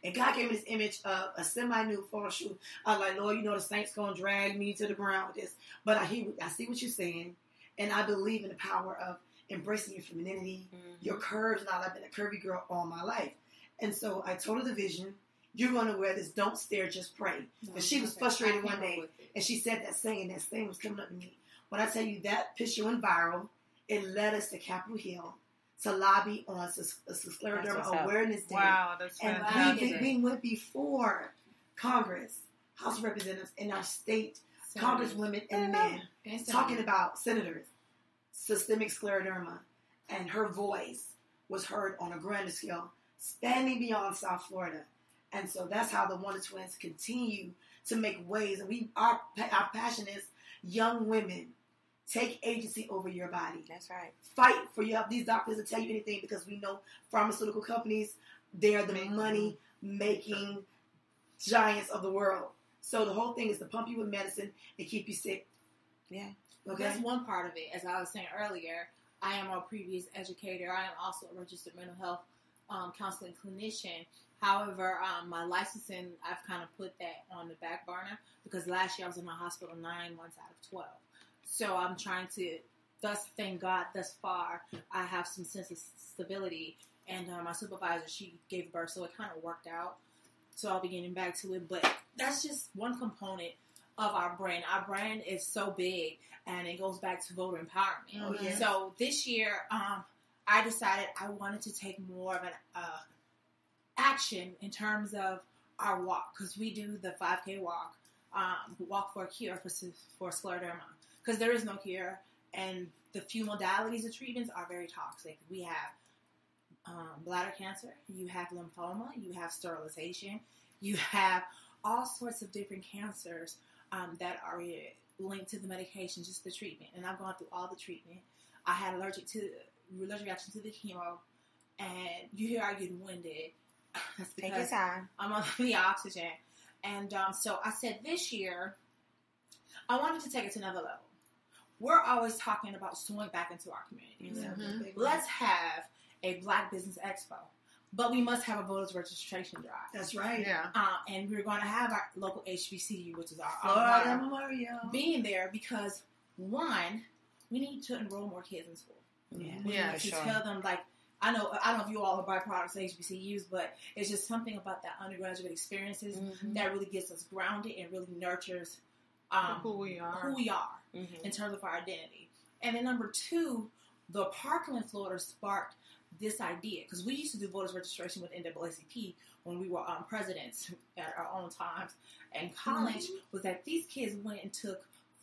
And God gave me this image of a semi-nude photo shoot. I was like, Lord, you know the saints going to drag me to the ground with this. But I hear, I see what you're saying, and I believe in the power of embracing your femininity, mm-hmm. your curves. And I've been a curvy girl all my life. And so I told her the vision. You're going to wear this. Don't stare, just pray. Because no, she was okay. frustrated one day, and she said that saying. That saying was coming up to me. When I tell you that picture went viral, it led us to Capitol Hill. To lobby on Scleroderma Awareness Day. Wow, that's and we, we went before Congress, House of Representatives, and our state so, congresswomen and men and so, talking about senators, systemic scleroderma, and her voice was heard on a grander scale, spanning beyond South Florida. And so that's how the Wonder Twins continue to make waves. And we, our, our passion is young women. Take agency over your body. That's right. Fight for your. These doctors will tell you anything because we know pharmaceutical companies, they're the money-making giants of the world. So the whole thing is to pump you with medicine and keep you sick. Yeah. Okay. That's one part of it. As I was saying earlier, I am a previous educator. I am also a registered mental health um, counseling clinician. However, um, my licensing, I've kind of put that on the back burner because last year I was in the hospital nine months out of twelve. So I'm trying to, thus, thank God, thus far, I have some sense of stability. And uh, my supervisor, she gave birth, so it kind of worked out. So I'll be getting back to it. But that's just one component of our brand. Our brand is so big, and it goes back to voter empowerment. Oh, yes. So this year, um, I decided I wanted to take more of an uh, action in terms of our walk, because we do the five K walk, um, walk for a cure for, for scleroderma, because there is no cure, and the few modalities of treatments are very toxic. We have um, bladder cancer, you have lymphoma, you have sterilization, you have all sorts of different cancers Um, that are linked to the medication, just the treatment. And I've gone through all the treatment. I had allergic to allergic reaction to the chemo, and you hear I get winded. That's because take your time. I'm on the oxygen, and um, so I said this year I wanted to take it to another level. We're always talking about sewing back into our communities. Mm-hmm. So let's have a Black Business Expo. But we must have a voters registration drive. That's right. Yeah. Uh, and we're going to have our local H B C U, which is our Florida Memorial, being there because, one, we need to enroll more kids in school. Yeah. We yeah, need to sure. tell them, like, I know, I don't know if you all are byproducts of H B C Us, but it's just something about that undergraduate experiences mm-hmm. that really gets us grounded and really nurtures um, who we are, who we are mm-hmm. in terms of our identity. And then number two, the Parkland, Florida sparked this idea, because we used to do voters registration with N double A C P when we were um, presidents at our own times, and college mm-hmm. was that these kids went and took,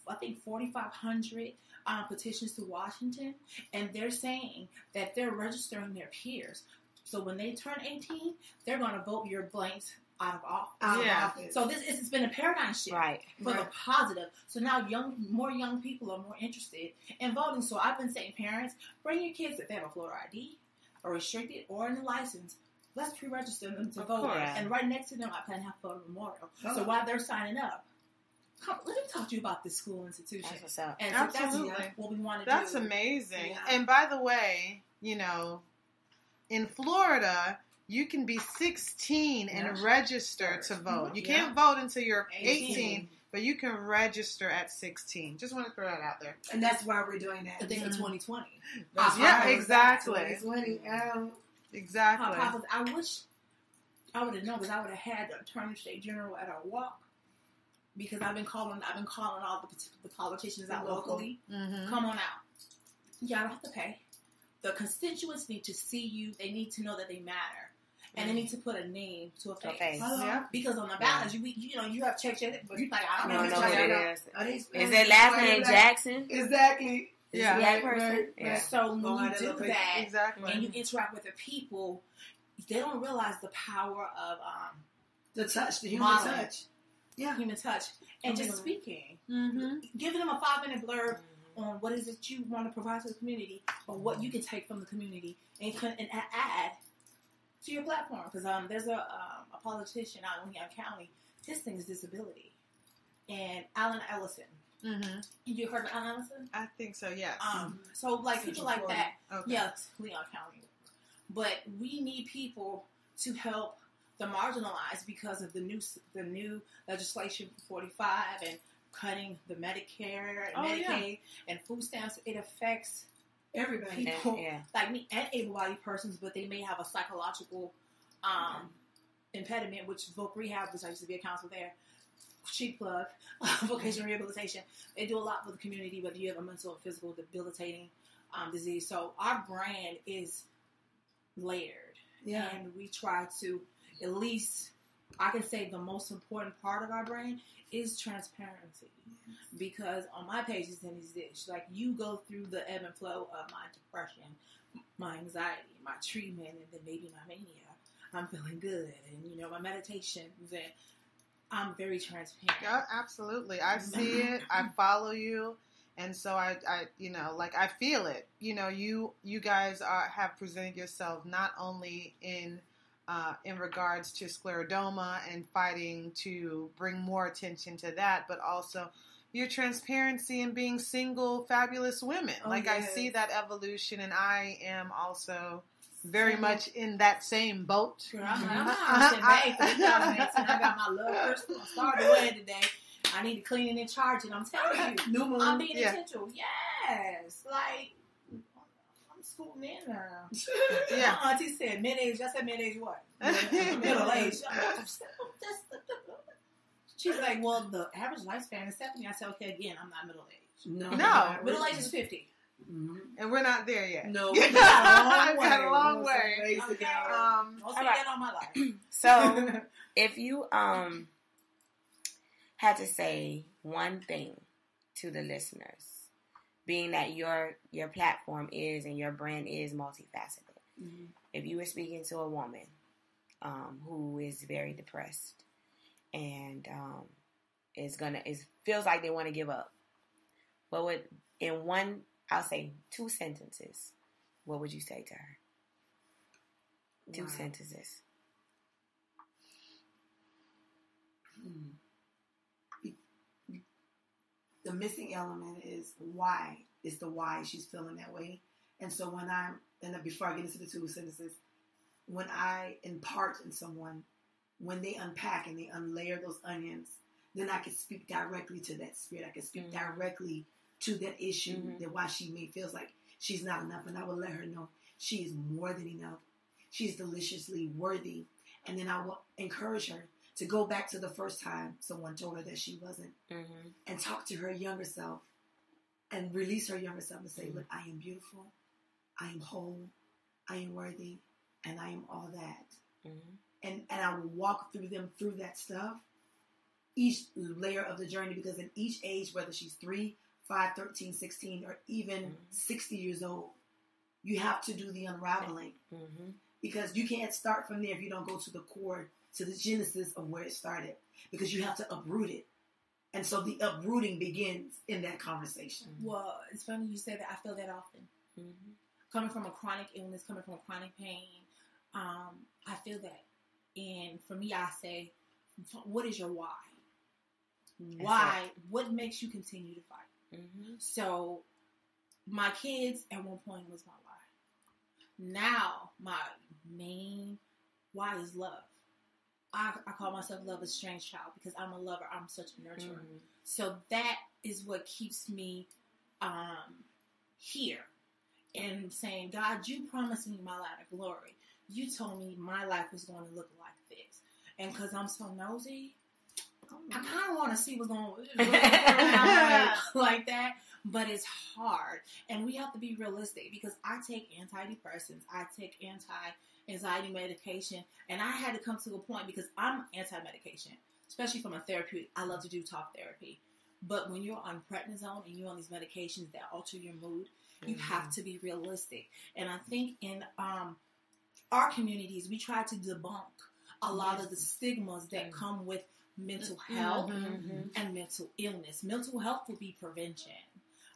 I think, forty-five hundred uh, petitions to Washington, and they're saying that they're registering their peers. So when they turn eighteen, they're going to vote your blanks out of office. Out of yeah. office. So this it's been a paradigm shift right. for right. the positive. So now young, more young people are more interested in voting. So I've been saying, parents, bring your kids if they have a Florida I D. Or restricted, or in the license, let's pre-register them to vote. And right next to them, I plan to have Florida Memorial. Oh. So while they're signing up, come, let me talk to you about this school institution. That's what's up. And absolutely. So that's what we want to do. That's amazing. Yeah. And by the way, you know, in Florida, you can be sixteen yeah. and register to vote. You yeah. can't vote until you're eighteen. But you can register at sixteen. Just want to throw that out there. And that's why we're doing that. I think for twenty twenty. That's yeah, right. Exactly. twenty twenty. Um, exactly. Papa, I wish I would have known, because I would have had the Attorney State General at our walk. Because I've been calling, I've been calling all the, the politicians out local. locally. Mm-hmm. Come on out. Y'all don't have to pay. The constituents need to see you. They need to know that they matter. And they need to put a name to a face. A face. Uh, yeah. Because on the ballot, yeah. you you know, you have check check it, but you're like, I don't, I don't know, know what it is. Are these, is their last name Jackson? Exactly. Is yeah. Black person? Right. Yeah. So when oh, you do that, that exactly. and you interact with the people, they don't realize the power of um, the touch, the human modeling. touch. Yeah. Human touch. And mm-hmm. just speaking. Mm-hmm. Giving them a five-minute blurb mm-hmm. on what is it you want to provide to the community or what you can take from the community and, and add to your platform, because um, there's a, um, a politician out in Leon County. His thing is disability, and Alan Ellison. Mm-hmm. You heard of Alan Ellison? I think so. Yeah. Um. So like so people like that. Okay. Yeah, Leon County. But we need people to help the marginalized because of the new the new legislation for forty-five and cutting the Medicare and oh, Medicaid yeah. and food stamps. It affects. Everybody, people and, yeah. like me and able-bodied persons, but they may have a psychological um, yeah. impediment, which voc rehab, which I used to be a counselor there, cheap plug, vocational rehabilitation. They do a lot for the community, whether you have a mental or physical debilitating um, disease. So our brand is layered, yeah. and we try to at least, I can say the most important part of our brand is transparency. Because on my page is in his dish. Like, you go through the ebb and flow of my depression, my anxiety, my treatment, and then maybe my mania. I'm feeling good. And, you know, my meditations. And I'm very transparent. Yeah, absolutely. I see it. I follow you. And so I, I, you know, like, I feel it. You know, you, you guys are, have presented yourself not only in uh, in regards to scleroderma and fighting to bring more attention to that, but also your transparency and being single, fabulous women. Oh, like, yes. I see that evolution, and I am also very much in that same boat. Girl, I'm, I'm I, I, I got my love personal started away today. I need to clean and charge it. I'm telling you, new moon. I'm being yeah. intentional. Yes, like I'm school men now. Yeah, my auntie said mid age. I said mid age what? Middle age. She's like, well, the average lifespan is seventy. I said, okay, again, I'm not middle age. No, no, middle age is fifty. Mm-hmm. And we're not there yet. No, we've got a long way. I'll say that all my life. So, if you um had to say one thing to the listeners, being that your your platform is and your brand is multifaceted, mm-hmm. if you were speaking to a woman um, who is very depressed and um, is gonna is feels like they want to give up, what would in one I'll say two sentences. What would you say to her? Two wow. sentences. Hmm. The missing element is why. It's the why she's feeling that way. And so when I'm, and before I get into the two sentences, when I impart in someone, when they unpack and they unlayer those onions, then I can speak directly to that spirit. I can speak mm-hmm. directly to that issue, mm-hmm. that why she may feels like she's not enough. And I will let her know she is more than enough. She's deliciously worthy. And then I will encourage her to go back to the first time someone told her that she wasn't, mm-hmm. and talk to her younger self and release her younger self and say, mm-hmm. look, I am beautiful. I am whole. I am worthy. And I am all that. Mm-hmm. And, and I will walk through them through that stuff, each layer of the journey, because in each age, whether she's three, five, thirteen, sixteen, or even mm-hmm. sixty years old, you have to do the unraveling, mm-hmm. because you can't start from there if you don't go to the core, to the genesis of where it started, because you have to uproot it. And so the uprooting begins in that conversation. Mm-hmm. Well, it's funny you say that. I feel that often. Mm-hmm. Coming from a chronic illness, coming from a chronic pain, um, I feel that. And for me, I say, what is your why? Why? What makes you continue to fight? Mm-hmm. So my kids at one point was my why. Now my main why is love. I, I call myself love a strange child because I'm a lover. I'm such a nurturer. Mm-hmm. So that is what keeps me um, here and saying, God, you promised me my life of glory. You told me my life was going to look like this. And because I'm so nosy, I kind of want to see what's going on like, like that, but it's hard. And we have to be realistic because I take antidepressants, I take anti-anxiety medication, and I had to come to a point because I'm anti-medication, especially from a therapeutic. I love to do talk therapy. But when you're on prednisone and you're on these medications that alter your mood, mm-hmm. you have to be realistic. And I think in um, our communities, we try to debunk a lot of the stigmas that mm-hmm. come with mental health mm-hmm. and mental illness. Mental health will be prevention.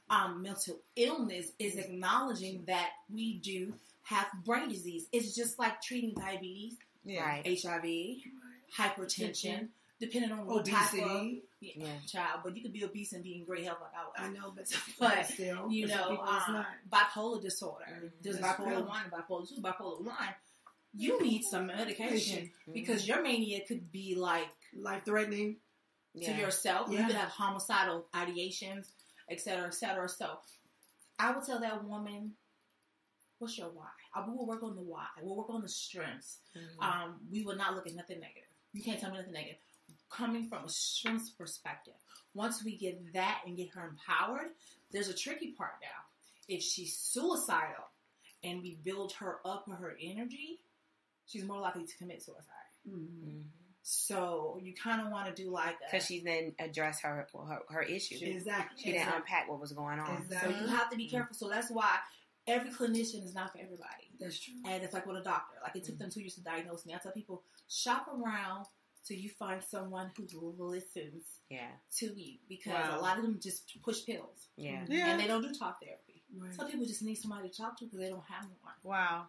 Um, mental illness is acknowledging that we do have brain disease. It's just like treating diabetes, yeah. right. H I V, hypertension, depending on what obesity. type of yeah, yeah. child. But you could be obese and be in great health like I was. I know, but, but still, you know, um, bipolar disorder. Mm-hmm. There's bipolar one, and bipolar two, bipolar one. You need some medication mm-hmm. because your mania could be like life-threatening yeah. to yourself. Yeah. You could have homicidal ideations, et cetera, et cetera. So I would tell that woman, what's your why? I, we will work on the why. We'll work on the strengths. Mm-hmm. Um, we will not look at nothing negative. You can't tell me nothing negative. Coming from a strengths perspective, once we get that and get her empowered, there's a tricky part now. If she's suicidal and we build her up with her energy, she's more likely to commit suicide. Mm-hmm. So you kind of want to do like that. Because she didn't address her, her her issue. Exactly. She didn't exactly. unpack what was going on. Exactly. So you have to be careful. So that's why every clinician is not for everybody. That's true. And it's like with a doctor. Like it took mm-hmm. them two years to diagnose me. I tell people, shop around till you find someone who listens yeah. to you. Because wow. a lot of them just push pills. Yeah. yeah. And they don't do talk therapy. Right. Some people just need somebody to talk to because they don't have one. Wow.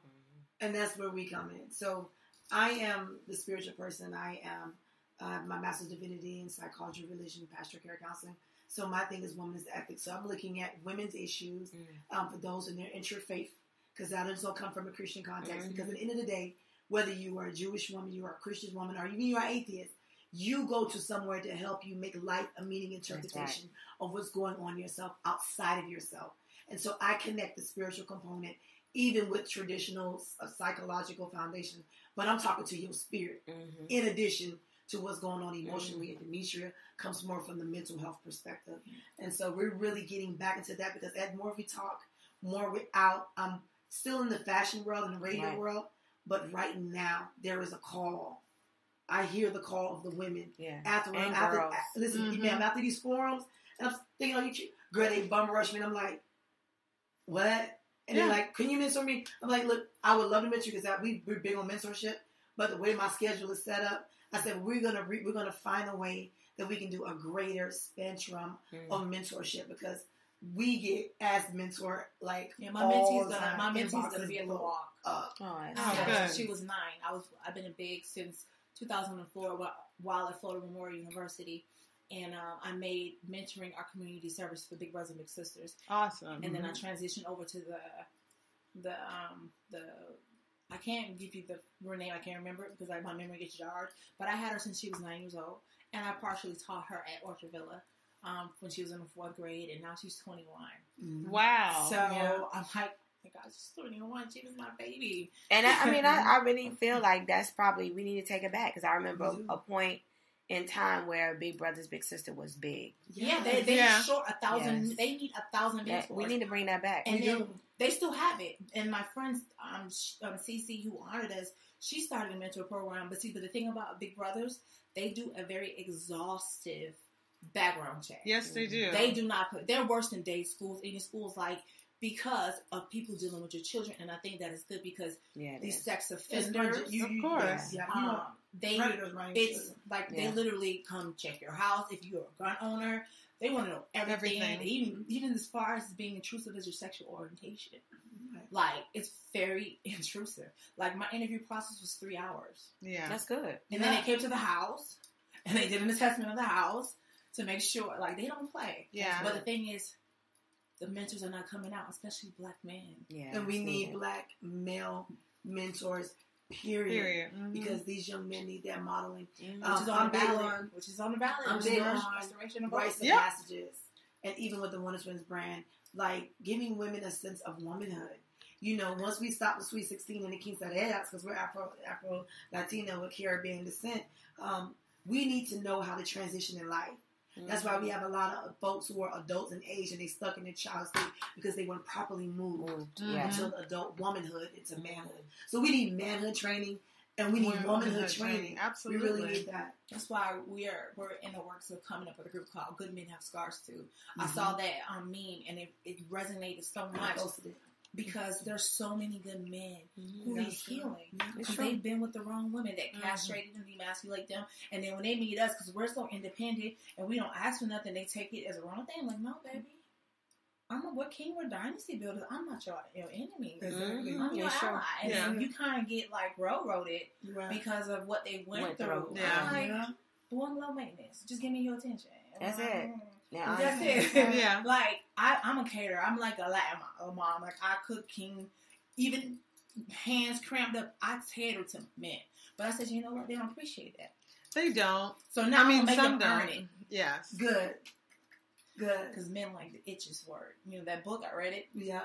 And that's where we come in. So I am the spiritual person. I am uh, my master's divinity in psychology, religion, pastoral care, counseling. So my thing is women's ethics. So I'm looking at women's issues mm. um, for those in their interfaith, because that doesn't come from a Christian context. Mm-hmm. Because at the end of the day, whether you are a Jewish woman, you are a Christian woman, or even you are atheist, you go to somewhere to help you make life a meaning interpretation right. of what's going on yourself outside of yourself. And so I connect the spiritual component even with traditional uh, psychological foundation, but I'm talking to your spirit mm-hmm. in addition to what's going on emotionally. Mm-hmm. And Demetria comes more from the mental health perspective. Mm-hmm. And so we're really getting back into that, because as more we talk, more we're out. I'm still in the fashion world and the radio right. world, but right now there is a call. I hear the call of the women. Yeah. After, and after, girls. after listen, mm-hmm. ma'am, after these forums, and I'm thinking, oh, you girl, they bum rush me. And I'm like, what? And yeah. they're like, can you mentor me? I'm like, look, I would love to mentor you, because we, we're big on mentorship. But the way my schedule is set up, I said, we're gonna re- we're gonna find a way that we can do a greater spectrum mm. of mentorship, because we get as mentor like yeah, my mentee's gonna my mentee's gonna be able to walk up. Oh, oh, so she was nine. I was I've been a big since two thousand four while, while at Florida Memorial University. And um, I made mentoring our community service for Big Brothers Big Sisters. Awesome. And mm-hmm. then I transitioned over to the, the, um, the, I can't give you the real name. I can't remember it, because I, my memory gets jarred. But I had her since she was nine years old. And I partially taught her at Orchard Villa um, when she was in the fourth grade. And now she's twenty-one. Mm-hmm. Wow. So yeah. I'm like, my God, she's twenty-one. She was my baby. And I, I mean, I, I really feel like that's probably, we need to take it back. Because I remember mm-hmm. a point in time where Big Brothers Big Sister was big. Yeah, they they yeah. short a thousand. Yes. They need a thousand mentors. Yeah, we need to bring that back. And then they still have it. And my friend, um, um, Cece, who honored us, she started a mentor program. But see, but the thing about Big Brothers, they do a very exhaustive background check. Yes, they do. They do not put. They're worse than day schools. Any schools like. Because of people dealing with your children, and I think that is good, because yeah, these is. sex offenders, of you, you, course, yeah, um, yeah. they it's children. like yeah. they literally come check your house. If you're a gun owner, they want to know everything, everything. even even as far as being intrusive as your sexual orientation. Right. Like, it's very intrusive. Like, my interview process was three hours. Yeah, that's good. And yeah. then they came to the house, and they did an assessment of the house to make sure, like, they don't play. Yeah, but the thing is, the mentors are not coming out, especially black men. Yeah, and we absolutely. need black male mentors, period. period. Mm-hmm. Because these young men need that modeling. Mm-hmm. um, which, is on ballot, which is on the ballot. I'm which is on the ballot. Rights and passages. And even with the Wonder Twins brand, like, giving women a sense of womanhood. You know, once we stop the Sweet sixteen and the King Sadeas, because we're Afro, Afro-Latino with Caribbean descent, um, we need to know how to transition in life. That's why we have a lot of folks who are adults in age and they stuck in their child state because they weren't properly moved mm-hmm. until adult womanhood into manhood. So we need manhood training and we need womanhood, womanhood training. training. Absolutely, we really need that. That's why we are we're in the works of coming up with a group called "Good Men Have Scars Too." Mm-hmm. I saw that um, meme and it, it resonated so much. Because there's so many good men who need healing. Because they've been with the wrong women that castrated mm-hmm. and emasculate them. And then when they meet us, because we're so independent and we don't ask for nothing, they take it as a wrong thing. Like, no, baby. I'm a what king or dynasty builder. I'm not your, your enemy. Mm-hmm. I'm your yeah, ally. And yeah. then you kind of get, like, railroaded right. because of what they went, went through. through. Yeah. I'm like, yeah. boy, I'm low maintenance. Just give me your attention. That's like, it. Now, that's it. Yeah. Like, I, I'm a caterer. I'm like a Latin mom. Like, I cook king, even hands cramped up. I cater to men. But I said, you know what? They don't appreciate that. They don't. So now I mean, I'm gonna some make them earn it. Yes. Good. Good. Because men like the itches word. You know that book I read it. Yeah.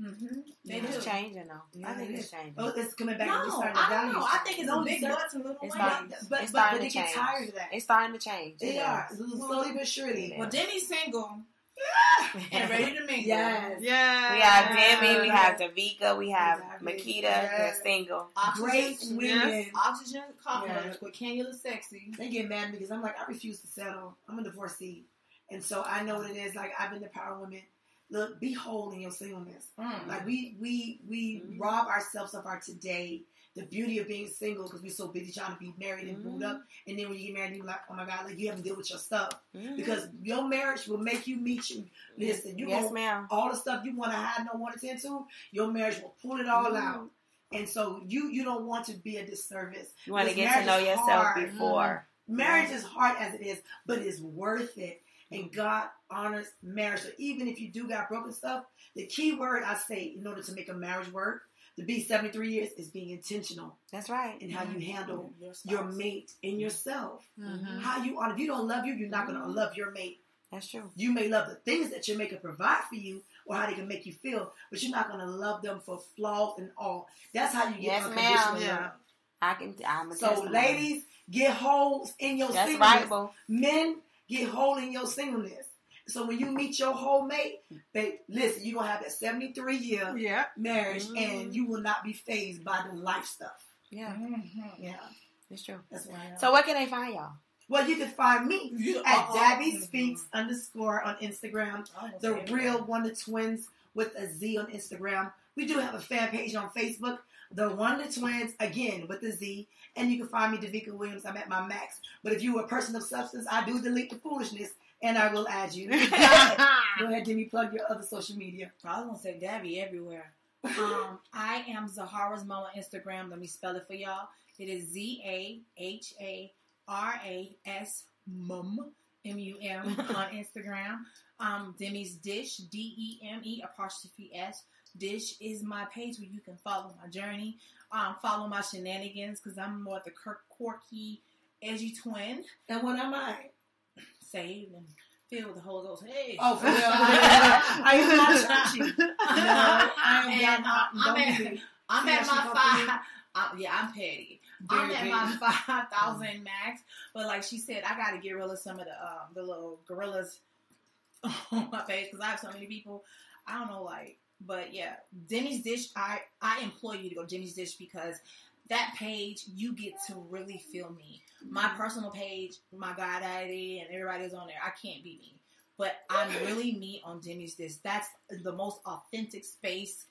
Mm-hmm. They yeah. It's changing though. Yeah, I think it's, it's changing. Oh, it's coming back. No, and starting I don't know. I think it's only going to little it's starting, but, but, it's but, but they get tired of that. It's starting to change. They yeah. are slowly but surely. Well, Demi's single and ready to mingle. Yes, yes. We have Demi. We have Davika. We have exactly. Makeda. Yes. They're single. Oxygen, great women. Yes. Oxygen, coffee, yes. with cannula, sexy. They get mad because I'm like, I refuse to settle. I'm a divorcee, and so I know what it is. Like, I've been the power woman. Look, be whole in your singleness. Mm. Like, we we we mm. rob ourselves of our today, the beauty of being single, because we're so busy trying to be married and moved mm. up. And then when you get married, you're like, oh my God, like, you haven't dealt with your stuff. Mm. Because your marriage will make you meet you. Listen, you yes, ma'am. All the stuff you want to hide and don't want to tend to, your marriage will pull it all mm. out. And so you you don't want to be a disservice. You want to get to know yourself before. Mm-hmm. Marriage is hard as it is, but it's worth it. And God honors marriage. So even if you do got broken stuff, the key word I say in order to make a marriage work, to be seventy-three years, is being intentional. That's right. And how mm-hmm. you handle your, your mate and yourself. Mm-hmm. How you honor. If you don't love you, you're not going to love your mate. That's true. You may love the things that your mate can provide for you or how they can make you feel, but you're not going to love them for flaws and all. That's how you get yes, unconditional ma'am. love. I can, I'm a so, ladies, get holes in your That's singleness. Right, Men, get holes in your singleness. So when you meet your whole mate, babe, listen, you're going to have that seventy-three year yeah. marriage, mm-hmm. and you will not be fazed by the life stuff. Yeah. Mm-hmm. Yeah. That's true. That's why. So where can they find y'all? Well, you can find me you, at uh-oh. Dabby Speaks mm-hmm. underscore on Instagram. The Real Wonder Twins with a Z on Instagram. We do have a fan page on Facebook, The Wonder Twins, again, with a Z. And you can find me, Davika Williams. I'm at my max. But if you're a person of substance, I do delete the foolishness, and I will add you. Go ahead, Jimmy, plug your other social media. I was going to say Dabby everywhere. um, I am Zahara's mom on Instagram. Let me spell it for y'all. It is Z A H A R A S Mum, M U M, on Instagram. Um, Demi's Dish, D E M E, apostrophe S. Dish is my page where you can follow my journey, um, follow my shenanigans, because I'm more the quirky, edgy twin. And what am I? Saved and filled with the Holy Ghost. Hey. Oh, for real? I am not churchy. No, I am not. I'm, I'm at, I'm at my five. I, yeah, I'm petty. Very I'm at big. my five thousand max, but like she said, I gotta get rid of some of the uh, the little gorillas on my face because I have so many people. I don't know, like, but yeah, Denny's Dish. I I implore you to go Denny's Dish because that page you get to really feel me. My personal page, my God Daddy, and everybody's on there. I can't be me, but I'm really me on Denny's Dish. That's the most authentic space.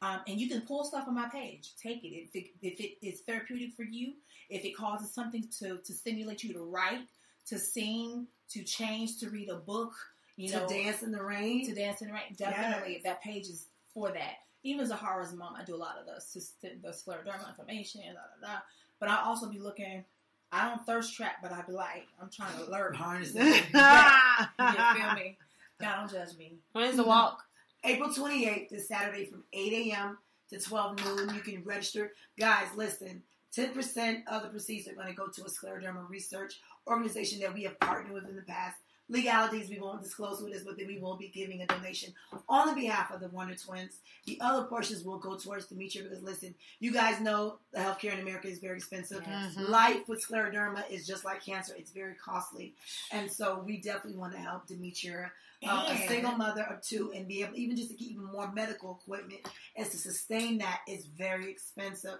Um, and you can pull stuff on my page. Take it. If it, if it is therapeutic for you, if it causes something to, to stimulate you to write, to sing, to change, to read a book, you know. To dance in the rain. To dance in the rain. Definitely. Yes. That page is for that. Even Zahara's mom, I do a lot of the, the scleroderma information, da, da, da. But I also be looking, I don't thirst trap, but I be like, I'm trying to learn. Harness it. Yeah. You feel me? God, don't judge me. When is the walk? April twenty-eighth, this Saturday from eight A M to twelve noon. You can register. Guys, listen, ten percent of the proceeds are going to go to a scleroderma research organization that we have partnered with in the past. Legalities we won't disclose who it is, but we will be giving a donation on behalf of the Wonder Twins. The other portions will go towards Demetria because, listen, you guys know the healthcare in America is very expensive. Mm-hmm. Life with scleroderma is just like cancer. It's very costly. And so we definitely want to help Demetria, um, a single mother of two, and be able even just to keep even more medical equipment and to sustain that is very expensive.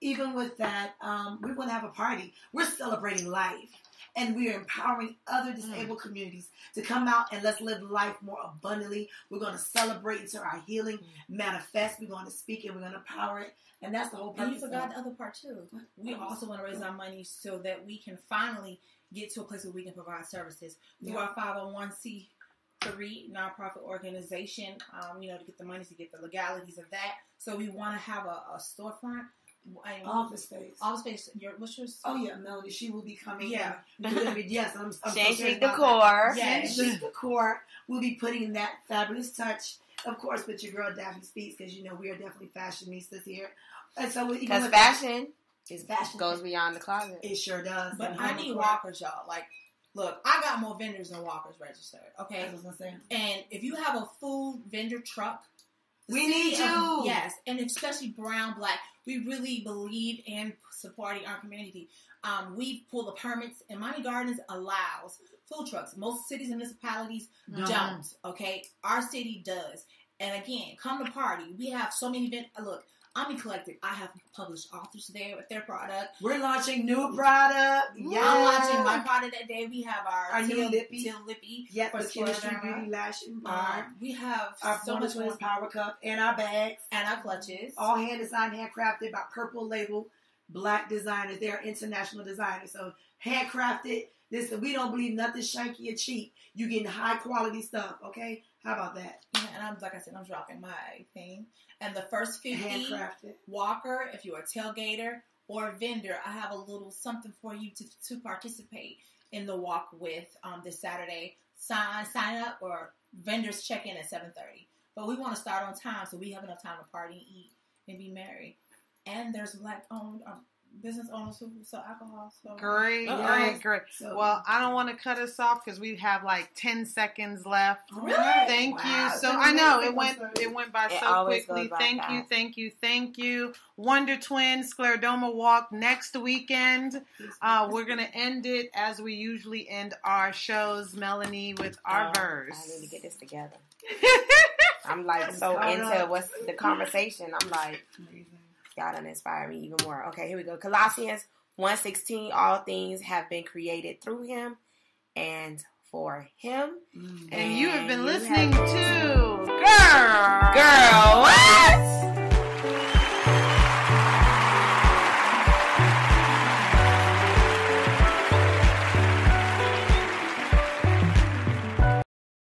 Even with that, um, we want to have a party. We're celebrating life. And we are empowering other disabled mm. communities to come out and let's live life more abundantly. We're going to celebrate until our healing mm. manifests. We're going to speak and we're going to empower it. And that's the whole purpose. And you forgot the other part, too. We also want to raise our money so that we can finally get to a place where we can provide services through yeah. our five oh one c three nonprofit organization, um, you know, to get the money, to get the legalities of that. So we want to have a, a storefront. Office space. Office space. Your, what's your oh, yeah, Melody. She will be coming. Yeah. Be, yes, I'm, I'm changing the core. Yes. Changing the core. We'll be putting that fabulous touch, of course, with your girl, Dabby Speaks, because, you know, we are definitely fashionistas here. And so because fashion, is, fashion goes beyond the closet. It sure does. But I need walkers, y'all. Like, look, I got more vendors than walkers registered, okay? That's what I'm saying. And if you have a food vendor truck, we need you. Yes, and especially brown, black. We really believe in supporting our community. Um, we pull the permits, and Monty Gardens allows food trucks. Most cities and municipalities no. don't, okay? Our city does. And, again, come to party. We have so many events. Look, I'm eclectic. I have published authors there with their product. We're launching new product. Yeah. I'm launching my product that day. We have our, our new lippy. Teal lippy. Yeah, for the chemistry, beauty, lash, and bar. Um, we have our so much more. Power cup and our bags. And our clutches. All hand designed, handcrafted by Purple Label Black designers. They're international designers. So handcrafted. Listen, we don't believe nothing shanky or cheap. You're getting high quality stuff, okay? How about that? Yeah, and I'm like I said, I'm dropping my thing. And the first fifty walker, if you're a tailgater or a vendor, I have a little something for you to to participate in the walk with um, this Saturday. Sign sign up or vendors check in at seven thirty. But we want to start on time so we have enough time to party and eat and be merry. And there's black owned um, business owners who sell alcohol. So. Great, oh, great, great. So. Well, I don't want to cut us off because we have like ten seconds left. Really? Thank wow. you. So that I know it went it went by it so quickly. Thank by. you, thank you, thank you. Wonder Twins Scleroderma Walk next weekend. Uh, we're gonna end it as we usually end our shows, Melanie, with our um, verse. I need to get this together. I'm like so into what's the conversation. I'm like. Y'all done inspire me even more. Okay, here we go. Colossians one sixteen, all things have been created through him and for him. Mm-hmm. And, and you have been you listening have to Girl Girl What?